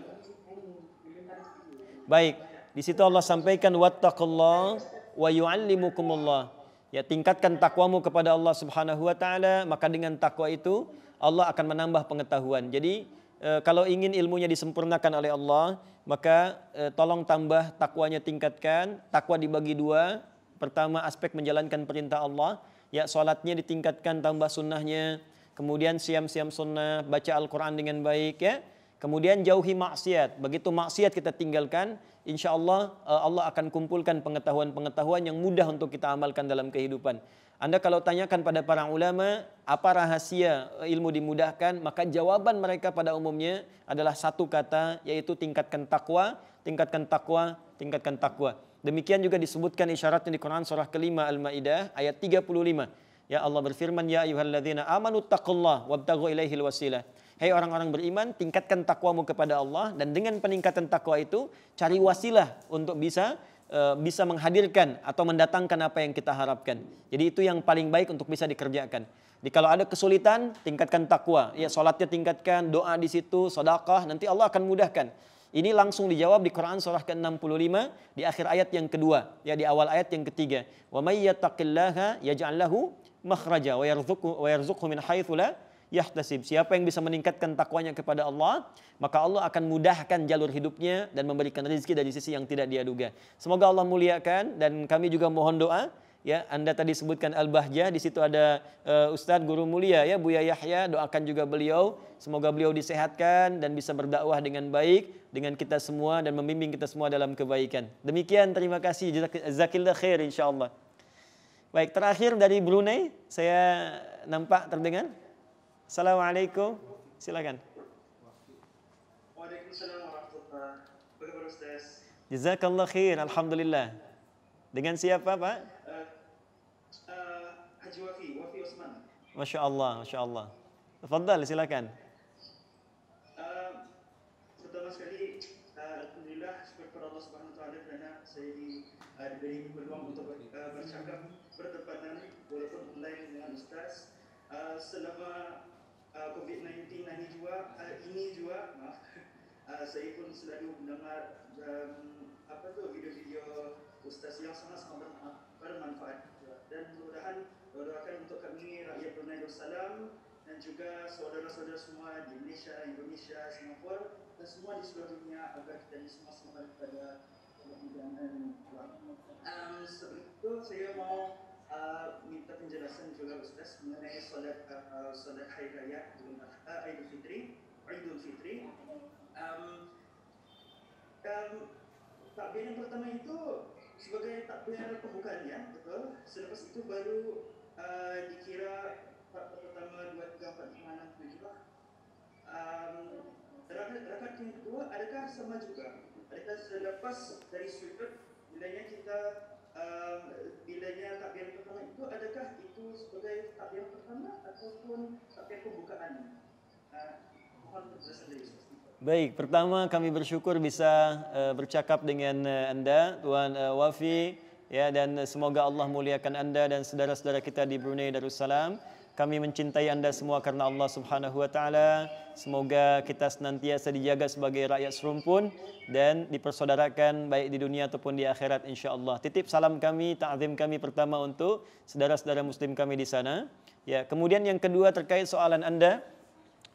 Baik, di situ Allah sampaikan wattaqullah wa yu'allimukumullah. Ya, tingkatkan takwamu kepada Allah Subhanahu Wa Ta'ala, maka dengan takwa itu Allah akan menambah pengetahuan. Jadi e, kalau ingin ilmunya disempurnakan oleh Allah, maka e, tolong tambah takwanya, tingkatkan. Takwa dibagi dua. Pertama aspek menjalankan perintah Allah, ya, sholatnya ditingkatkan, tambah sunnahnya. Kemudian siam-siam sunnah, baca Al-Quran dengan baik, ya. Kemudian jauhi maksiat. Begitu maksiat kita tinggalkan, insya Allah Allah akan kumpulkan pengetahuan-pengetahuan yang mudah untuk kita amalkan dalam kehidupan. Anda kalau tanyakan pada para ulama apa rahasia ilmu dimudahkan, maka jawaban mereka pada umumnya adalah satu kata, yaitu tingkatkan takwa, tingkatkan takwa, tingkatkan takwa. Demikian juga disebutkan isyaratnya di Quran surah kelima Al-Maidah ayat tiga puluh lima. Ya, Allah berfirman, ya ayyuhalladzina amanu taqullah wabtaghu ilaihil wasilah. Hei orang-orang beriman, tingkatkan takwamu kepada Allah, dan dengan peningkatan takwa itu cari wasilah untuk bisa e, bisa menghadirkan atau mendatangkan apa yang kita harapkan. Jadi itu yang paling baik untuk bisa dikerjakan. Jadi kalau ada kesulitan, tingkatkan takwa. Ya, salatnya tingkatkan, doa di situ, sedekah, nanti Allah akan mudahkan. Ini langsung dijawab di Quran surah ke enam puluh lima di akhir ayat yang kedua, ya, di awal ayat yang ketiga. Wa may yattaqillaha yaj'al lahu makhraja wa yarzuqhu wa yarzuqhu min haitsu la yahtasib. Siapa yang bisa meningkatkan takwanya kepada Allah, maka Allah akan mudahkan jalur hidupnya dan memberikan rezeki dari sisi yang tidak dia duga. Semoga Allah muliakan, dan kami juga mohon doa. Ya, Anda tadi sebutkan Al-Bahjah, di situ ada uh, Ustadz Guru Mulia, ya, Buya Yahya, doakan juga beliau. Semoga beliau disehatkan dan bisa berdakwah dengan baik dengan kita semua dan membimbing kita semua dalam kebaikan. Demikian, terima kasih. Jazakillah khair, insyaallah. Baik, terakhir dari Brunei, saya nampak terdengar. Assalamualaikum, silakan. Waalaikumsalam warahmatullahi wabarakatuh. Ustaz, jazakallah khair, alhamdulillah. Dengan siapa, Pak? Uh, uh, Haji Wafi, Wafi Osman. Masya Allah, Masya Allah. Tafadhal, silakan. Uh, pertama sekali, uh, alhamdulillah, syukur kepada Allah Subhanahu Wa Taala karena saya diberi uh, peluang untuk uh, bercakap berdepan walaupun online dengan Ustaz. Uh, selama uh, COVID sembilan belas ini juga, uh, ini juga maaf, uh, saya pun selalu mendengar um, apa tuh video-video Ustaz yang sangat-sangat bermanfaat, dan mudah-mudahan doakan untuk kami rakyat Brunei Darussalam dan juga saudara-saudara semua di Malaysia, Indonesia, Singapura dan semua di seluruh dunia, agar kita semua selamat kepada kebenaran. Um, Sebelum itu saya mau uh, minta penjelasan juga Ustaz mengenai solat uh, solat Hari Raya uh, Idul Fitri, Idul Fitri. Um, um, Takbir yang pertama itu sebagai takbir pembukaan, ya, betul. Selepas itu baru uh, dikira takbir pertama, dua, tiga, empat, lima, enam, tujuh lah. Rakaat yang kedua, adakah sama juga? Adakah selepas dari sujud, bilanya kita uh, bilanya takbir pertama itu, adakah itu sebagai takbir pertama ataupun takbir pembukaan? Uh, mohon penjelasan dari Ustaz. Baik, pertama kami bersyukur bisa uh, bercakap dengan uh, Anda, Tuan uh, Wafi, ya, dan uh, semoga Allah muliakan Anda dan saudara-saudara kita di Brunei Darussalam. Kami mencintai Anda semua karena Allah Subhanahu wa taala. Semoga kita senantiasa dijaga sebagai rakyat serumpun dan dipersaudarakan baik di dunia ataupun di akhirat insyaallah. Titip salam kami, ta'zim kami pertama untuk saudara-saudara muslim kami di sana. Ya, kemudian yang kedua terkait soalan Anda,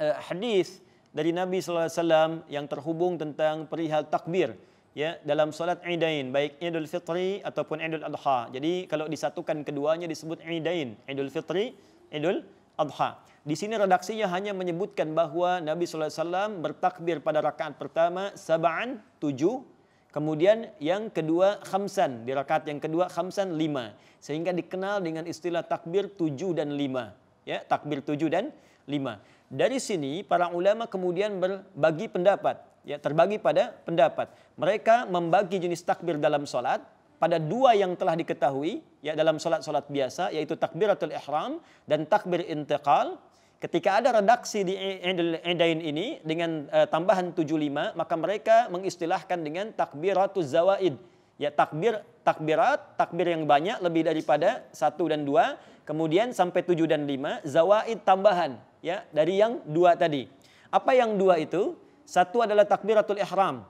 uh, hadis dari Nabi sallallahu alaihi wasallam yang terhubung tentang perihal takbir, ya, dalam solat Idain, baik Idul Fitri ataupun Idul Adha. Jadi kalau disatukan keduanya disebut Idain, Idul Fitri, Idul Adha. Di sini redaksinya hanya menyebutkan bahwa Nabi sallallahu alaihi wasallam bertakbir pada rakaat pertama sab'an, tujuh, kemudian yang kedua khamsan, di rakaat yang kedua khamsan, lima, sehingga dikenal dengan istilah takbir tujuh dan lima, ya, takbir tujuh dan lima. Dari sini para ulama kemudian berbagi pendapat, ya, terbagi pada pendapat. Mereka membagi jenis takbir dalam solat pada dua yang telah diketahui, ya, dalam solat-solat biasa, yaitu takbiratul ihram dan takbir intiqal. Ketika ada redaksi di Idul Idain ini dengan uh, tambahan tujuh puluh lima, maka mereka mengistilahkan dengan takbiratul zawaid, ya, takbir takbirat, takbir yang banyak lebih daripada satu dan dua, kemudian sampai tujuh dan lima, zawaid tambahan, ya, dari yang dua tadi. Apa yang dua itu? Satu adalah takbiratul ihram.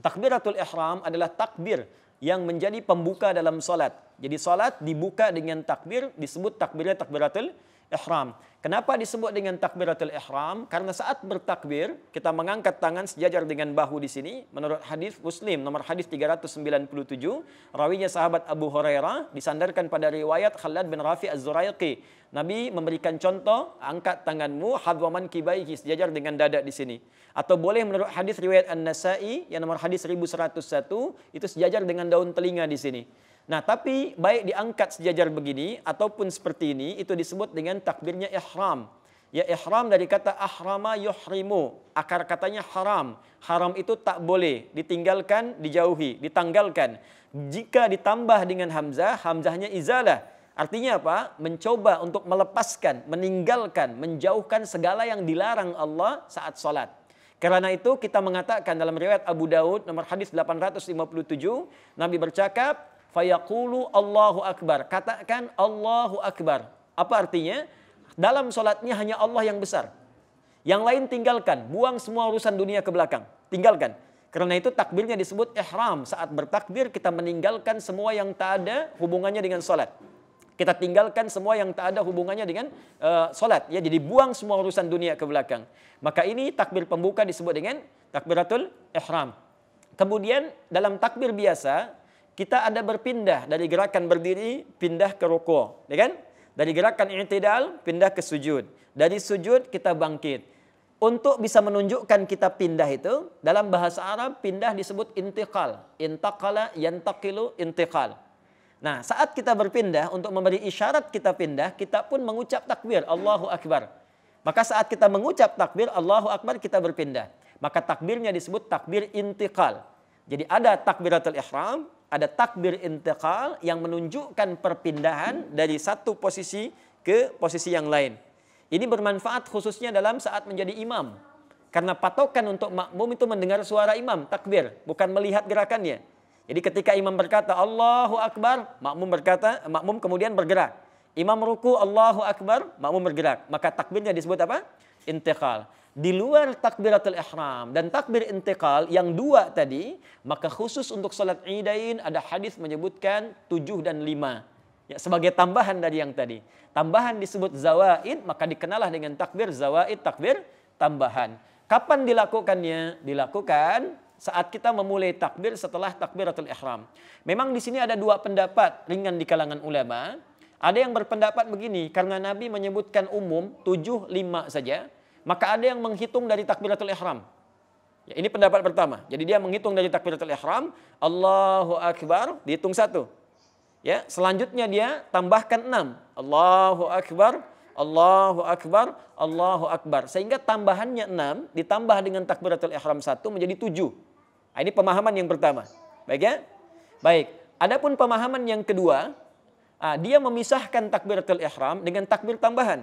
Takbiratul ihram adalah takbir yang menjadi pembuka dalam solat. Jadi solat dibuka dengan takbir, disebut takbirnya takbiratul ihram. Kenapa disebut dengan takbiratul ihram? Karena saat bertakbir kita mengangkat tangan sejajar dengan bahu di sini. Menurut hadis Muslim nomor hadis tiga ratus sembilan puluh tujuh, rawinya sahabat Abu Hurairah, disandarkan pada riwayat Khalad bin Rafi Az-Zuraiqi. Nabi memberikan contoh, angkat tanganmu hadwaman kibaihi, sejajar dengan dada di sini. Atau boleh menurut hadis riwayat An-Nasa'i yang nomor hadis seribu seratus satu, itu sejajar dengan daun telinga di sini. Nah, tapi baik diangkat sejajar begini ataupun seperti ini, itu disebut dengan takbirnya ihram. Ya, ihram dari kata ahrama yuhrimu, akar katanya haram. Haram itu tak boleh, ditinggalkan, dijauhi, ditanggalkan. Jika ditambah dengan hamzah, hamzahnya izalah. Artinya apa? Mencoba untuk melepaskan, meninggalkan, menjauhkan segala yang dilarang Allah saat sholat. Karena itu kita mengatakan dalam riwayat Abu Daud nomor hadis delapan ratus lima puluh tujuh, Nabi bercakap, fayaqulu Allahu Akbar. Katakan Allahu Akbar. Apa artinya? Dalam solatnya hanya Allah yang besar. Yang lain tinggalkan. Buang semua urusan dunia ke belakang. Tinggalkan. Karena itu takbirnya disebut ihram. Saat bertakbir kita meninggalkan semua yang tak ada hubungannya dengan solat. Kita tinggalkan semua yang tak ada hubungannya dengan uh, solat. Ya, jadi buang semua urusan dunia ke belakang. Maka ini takbir pembuka disebut dengan takbiratul ihram. Kemudian dalam takbir biasa kita ada berpindah dari gerakan berdiri, pindah ke rukuk, ya kan? Dari gerakan i'tidal, pindah ke sujud. Dari sujud, kita bangkit. Untuk bisa menunjukkan kita pindah itu, dalam bahasa Arab, pindah disebut intiqal. Intaqala, yantaqilu, intiqal. Nah, saat kita berpindah, untuk memberi isyarat kita pindah, kita pun mengucap takbir, Allahu Akbar. Maka saat kita mengucap takbir, Allahu Akbar, kita berpindah. Maka takbirnya disebut takbir intiqal. Jadi ada takbiratul ihram, ada takbir intiqal yang menunjukkan perpindahan dari satu posisi ke posisi yang lain. Ini bermanfaat khususnya dalam saat menjadi imam. Karena patokan untuk makmum itu mendengar suara imam, takbir, bukan melihat gerakannya. Jadi ketika imam berkata Allahu Akbar, makmum berkata, makmum kemudian bergerak. Imam ruku, Allahu Akbar, makmum bergerak. Maka takbirnya disebut apa? Intiqal. Di luar takbiratul ihram dan takbir intiqal yang dua tadi, maka khusus untuk sholat idain ada hadis menyebutkan tujuh dan lima. Ya, sebagai tambahan dari yang tadi. Tambahan disebut zawaid, maka dikenalah dengan takbir zawaid, takbir tambahan. Kapan dilakukannya? Dilakukan saat kita memulai takbir setelah takbiratul ihram. Memang di sini ada dua pendapat ringan di kalangan ulama. Ada yang berpendapat begini, karena Nabi menyebutkan umum tujuh, lima saja, maka ada yang menghitung dari takbiratul ihram. Ya, ini pendapat pertama. Jadi dia menghitung dari takbiratul ihram, Allahu Akbar, dihitung satu. Ya, selanjutnya dia tambahkan enam. Allahu Akbar, Allahu Akbar, Allahu Akbar. Sehingga tambahannya enam ditambah dengan takbiratul ihram satu menjadi tujuh. Nah, ini pemahaman yang pertama. Baik ya? Baik. Adapun pemahaman yang kedua, ah, dia memisahkan takbiratul ihram dengan takbir tambahan.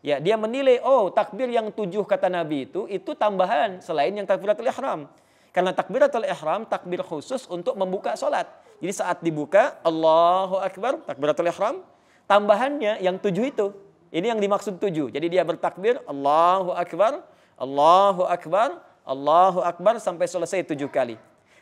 Ya, dia menilai, oh takbir yang tujuh kata Nabi itu, itu tambahan selain yang takbiratul ihram. Karena takbiratul ihram, takbir khusus untuk membuka sholat. Jadi saat dibuka, Allahu Akbar, takbiratul ihram, tambahannya yang tujuh itu. Ini yang dimaksud tujuh. Jadi dia bertakbir, Allahu Akbar, Allahu Akbar, Allahu Akbar, sampai selesai tujuh kali.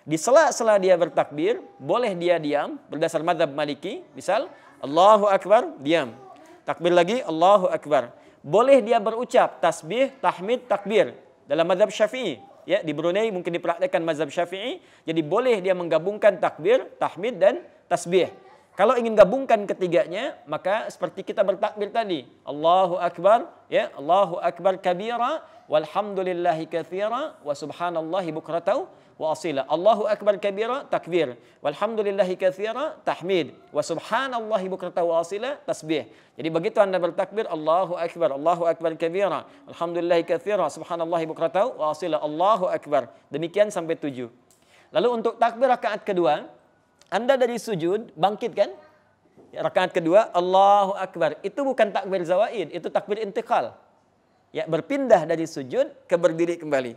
Di sela-sela dia bertakbir, boleh dia diam, berdasar madhab Maliki, misal, Allahu Akbar, diam. Takbir lagi, Allahu Akbar. Boleh dia berucap, tasbih, tahmid, takbir. Dalam madhab Syafi'i, ya, di Brunei mungkin dipraktikkan madhab Syafi'i, jadi boleh dia menggabungkan takbir, tahmid, dan tasbih. Kalau ingin gabungkan ketiganya, maka seperti kita bertakbir tadi. Allahu Akbar, ya, Allahu Akbar kabira, walhamdulillahi kathira, wa subhanallahi bukratau, wa asila. Allahu Akbar kabira, takbir. Walhamdulillahi kathira, tahmid. Wa subhanallahi bukratau wa asila, tasbih. Jadi begitu Anda bertakbir, Allahu Akbar, Allahu Akbar kabira, alhamdulillahi kathira, subhanallahi bukratau wa asila, Allahu Akbar. Demikian sampai tujuh. Lalu untuk takbir rakaat kedua, Anda dari sujud bangkit kan? Ya, rakaat kedua Allahu Akbar. Itu bukan takbir zawaid, itu takbir intiqal. Ya, berpindah dari sujud ke berdiri kembali.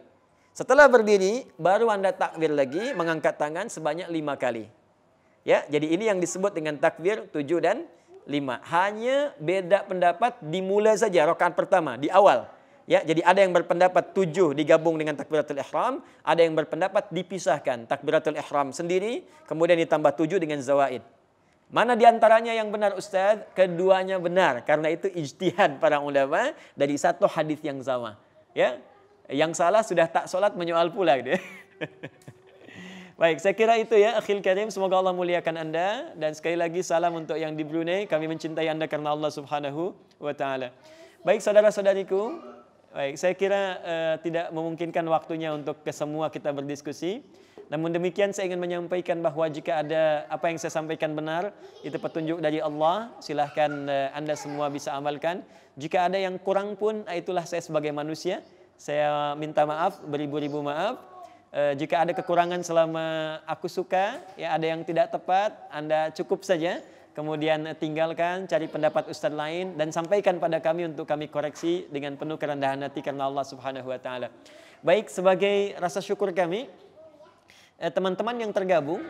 Setelah berdiri baru Anda takbir lagi mengangkat tangan sebanyak lima kali. Ya, jadi ini yang disebut dengan takbir tujuh dan lima. Hanya beda pendapat dimulai saja rakaat pertama di awal. Ya, jadi ada yang berpendapat tujuh digabung dengan takbiratul ihram, ada yang berpendapat dipisahkan takbiratul ihram sendiri, kemudian ditambah tujuh dengan zawaid. Mana diantaranya yang benar Ustaz? Keduanya benar, karena itu ijtihad para ulama dari satu hadis yang sama. Ya, yang salah sudah tak sholat menyoal pula gitu. Baik, saya kira itu ya akhil karim, semoga Allah muliakan Anda. Dan sekali lagi salam untuk yang di Brunei, kami mencintai Anda karena Allah subhanahu wa ta'ala. Baik saudara-saudariku, baik, saya kira uh, tidak memungkinkan waktunya untuk kesemua kita berdiskusi. Namun demikian saya ingin menyampaikan bahwa jika ada apa yang saya sampaikan benar, itu petunjuk dari Allah, silahkan uh, Anda semua bisa amalkan. Jika ada yang kurang pun, itulah saya sebagai manusia. Saya minta maaf, beribu-ribu maaf. Uh, jika ada kekurangan selama Akusuka, ya ada yang tidak tepat, Anda cukup saja. Kemudian tinggalkan, cari pendapat ustadz lain, dan sampaikan pada kami untuk kami koreksi dengan penuh kerendahan hati karena Allah subhanahu wa ta'ala. Baik, sebagai rasa syukur kami, teman-teman yang tergabung,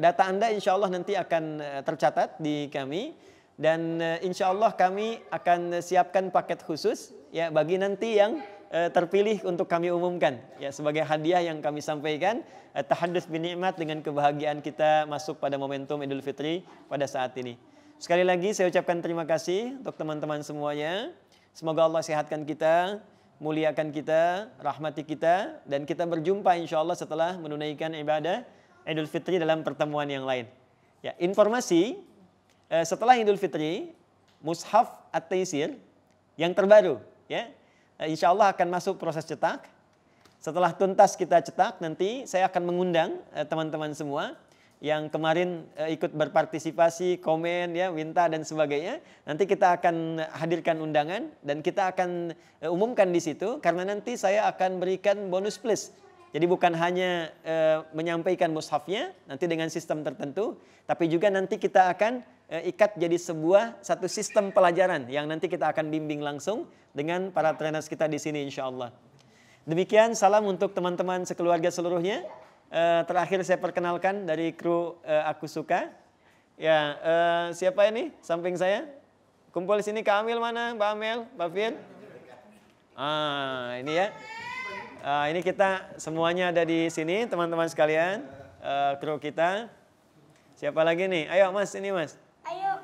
data Anda insya Allah nanti akan tercatat di kami. Dan insya Allah kami akan siapkan paket khusus ya bagi nanti yang terpilih untuk kami umumkan ya sebagai hadiah yang kami sampaikan tahadduts binikmat dengan kebahagiaan kita masuk pada momentum Idul Fitri pada saat ini. Sekali lagi saya ucapkan terima kasih untuk teman-teman semuanya. Semoga Allah sehatkan kita, muliakan kita, rahmati kita, dan kita berjumpa insya Allah setelah menunaikan ibadah Idul Fitri dalam pertemuan yang lain. Ya, informasi setelah Idul Fitri Mushaf At-Taisir yang terbaru ya insya Allah akan masuk proses cetak. Setelah tuntas kita cetak, nanti saya akan mengundang teman-teman semua yang kemarin ikut berpartisipasi, komen, ya, minta dan sebagainya. Nanti kita akan hadirkan undangan dan kita akan umumkan di situ karena nanti saya akan berikan bonus plus. Jadi bukan hanya e, menyampaikan mushafnya nanti dengan sistem tertentu, tapi juga nanti kita akan e, ikat jadi sebuah satu sistem pelajaran yang nanti kita akan bimbing langsung dengan para trainers kita di sini insya Allah. Demikian salam untuk teman-teman sekeluarga seluruhnya. E, terakhir saya perkenalkan dari kru e, Akusuka. Ya, e, siapa ini samping saya? Kumpul sini Kamil mana? Mbak Amel, Mbak Fir? Ah, ini ya. Ah, ini kita semuanya ada di sini, teman-teman sekalian. Uh, kru kita. Siapa lagi nih? Ayo Mas, ini Mas. Ayo.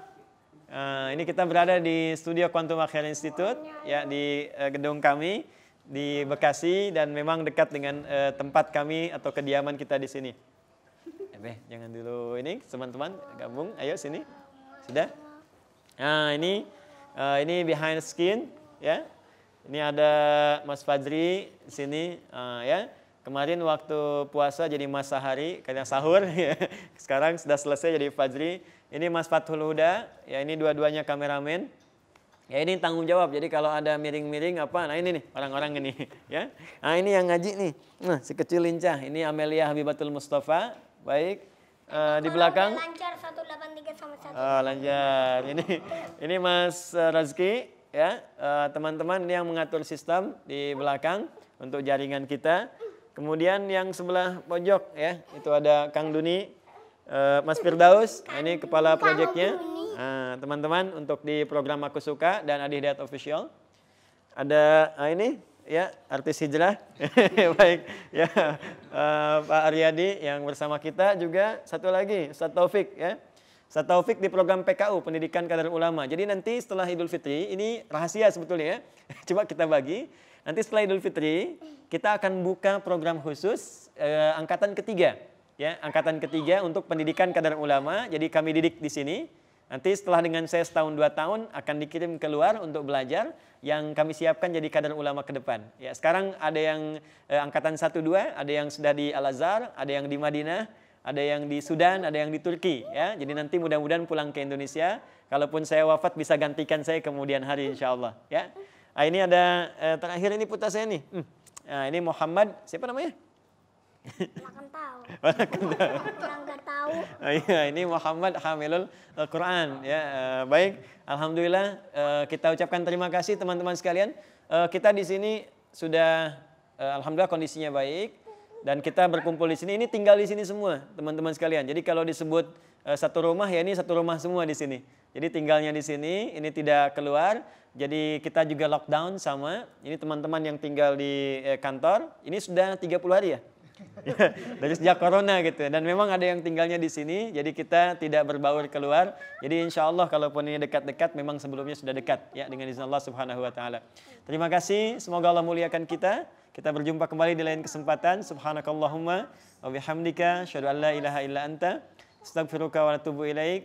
Uh, ini kita berada di studio Quantum Akhir Institute, ya, di uh, gedung kami di Bekasi, dan memang dekat dengan uh, tempat kami atau kediaman kita di sini. Eh, jangan dulu ini, teman-teman gabung. Ayo sini. Sudah? Nah, ini uh, ini behind skin, ya. Ini ada Mas Fadri di sini, uh, ya. Kemarin waktu puasa jadi Mas Sahari, karena sahur. Ya. Sekarang sudah selesai jadi Fadri. Ini Mas Fathul Huda, ya, ini dua-duanya kameramen. Ya, ini tanggung jawab. Jadi kalau ada miring-miring apa, nah ini nih orang-orang ini, ya. Nah, ini yang ngaji nih. Nah, si kecil lincah. Ini Amelia Habibatul Mustafa. Baik. Uh, di belakang lancar satu delapan tiga sama satu. Oh, lancar. Ini ini Mas Rizky, ya. Teman-teman uh, ini yang mengatur sistem di belakang untuk jaringan kita. Kemudian yang sebelah pojok, ya, itu ada Kang Duni. Uh, Mas Firdaus, nah, ini kepala proyeknya. Nah, teman-teman untuk di program Akusuka dan Adihidayat Official. Ada nah ini, ya, artis hijrah. Baik, ya, uh, Pak Aryadi yang bersama kita juga. Satu lagi, Ustadz Taufik, ya. Ustadz Taufik di program P K U, Pendidikan Kader Ulama. Jadi nanti setelah Idul Fitri, ini rahasia sebetulnya ya. Coba kita bagi. Nanti setelah Idul Fitri, kita akan buka program khusus eh, angkatan ketiga. Ya, angkatan ketiga untuk pendidikan kader ulama. Jadi kami didik di sini. Nanti setelah dengan saya setahun dua tahun akan dikirim keluar untuk belajar yang kami siapkan jadi kader ulama ke depan. Ya, sekarang ada yang eh, angkatan satu dua, ada yang sudah di Al Azhar, ada yang di Madinah, ada yang di Sudan, ada yang di Turki. Ya, jadi nanti mudah-mudahan pulang ke Indonesia. Kalaupun saya wafat bisa gantikan saya kemudian hari, insya Allah. Ya, nah, ini ada eh, terakhir ini putra saya nih. Hmm. Nah, ini Muhammad siapa namanya? Kurang tahu. Kurang nggak tahu. Oh, iya, ini Muhammad Hamilul Qur'an, ya. Eh, baik, alhamdulillah eh, kita ucapkan terima kasih teman-teman sekalian. Eh, kita di sini sudah eh, alhamdulillah kondisinya baik dan kita berkumpul di sini. Ini tinggal di sini semua teman-teman sekalian. Jadi kalau disebut eh, satu rumah, ya ini satu rumah semua di sini. Jadi tinggalnya di sini, ini tidak keluar. Jadi kita juga lockdown sama. Ini teman-teman yang tinggal di eh, kantor, ini sudah tiga puluh hari ya. Dari sejak corona gitu. Dan memang ada yang tinggalnya di sini, jadi kita tidak berbaur keluar. Jadi insya Allah kalaupun ini dekat-dekat, memang sebelumnya sudah dekat ya dengan izin Allah Subhanahu wa taala. Terima kasih, semoga Allah muliakan kita. Kita berjumpa kembali di lain kesempatan. Subhanakallahumma wa bihamdika asyhadu an la ilaha illa anta astaghfiruka wa atubu ilaik.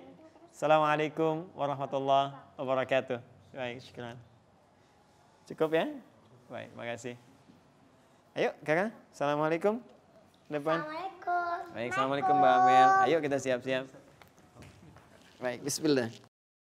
Assalamualaikum warahmatullahi wabarakatuh. Baik, syukran. Cukup ya? Baik, makasih. Ayo, Kakak. Assalamualaikum. Depan. Assalamualaikum. Baik, assalamualaikum Mbak Amel. Ayo kita siap-siap. Baik, bismillah.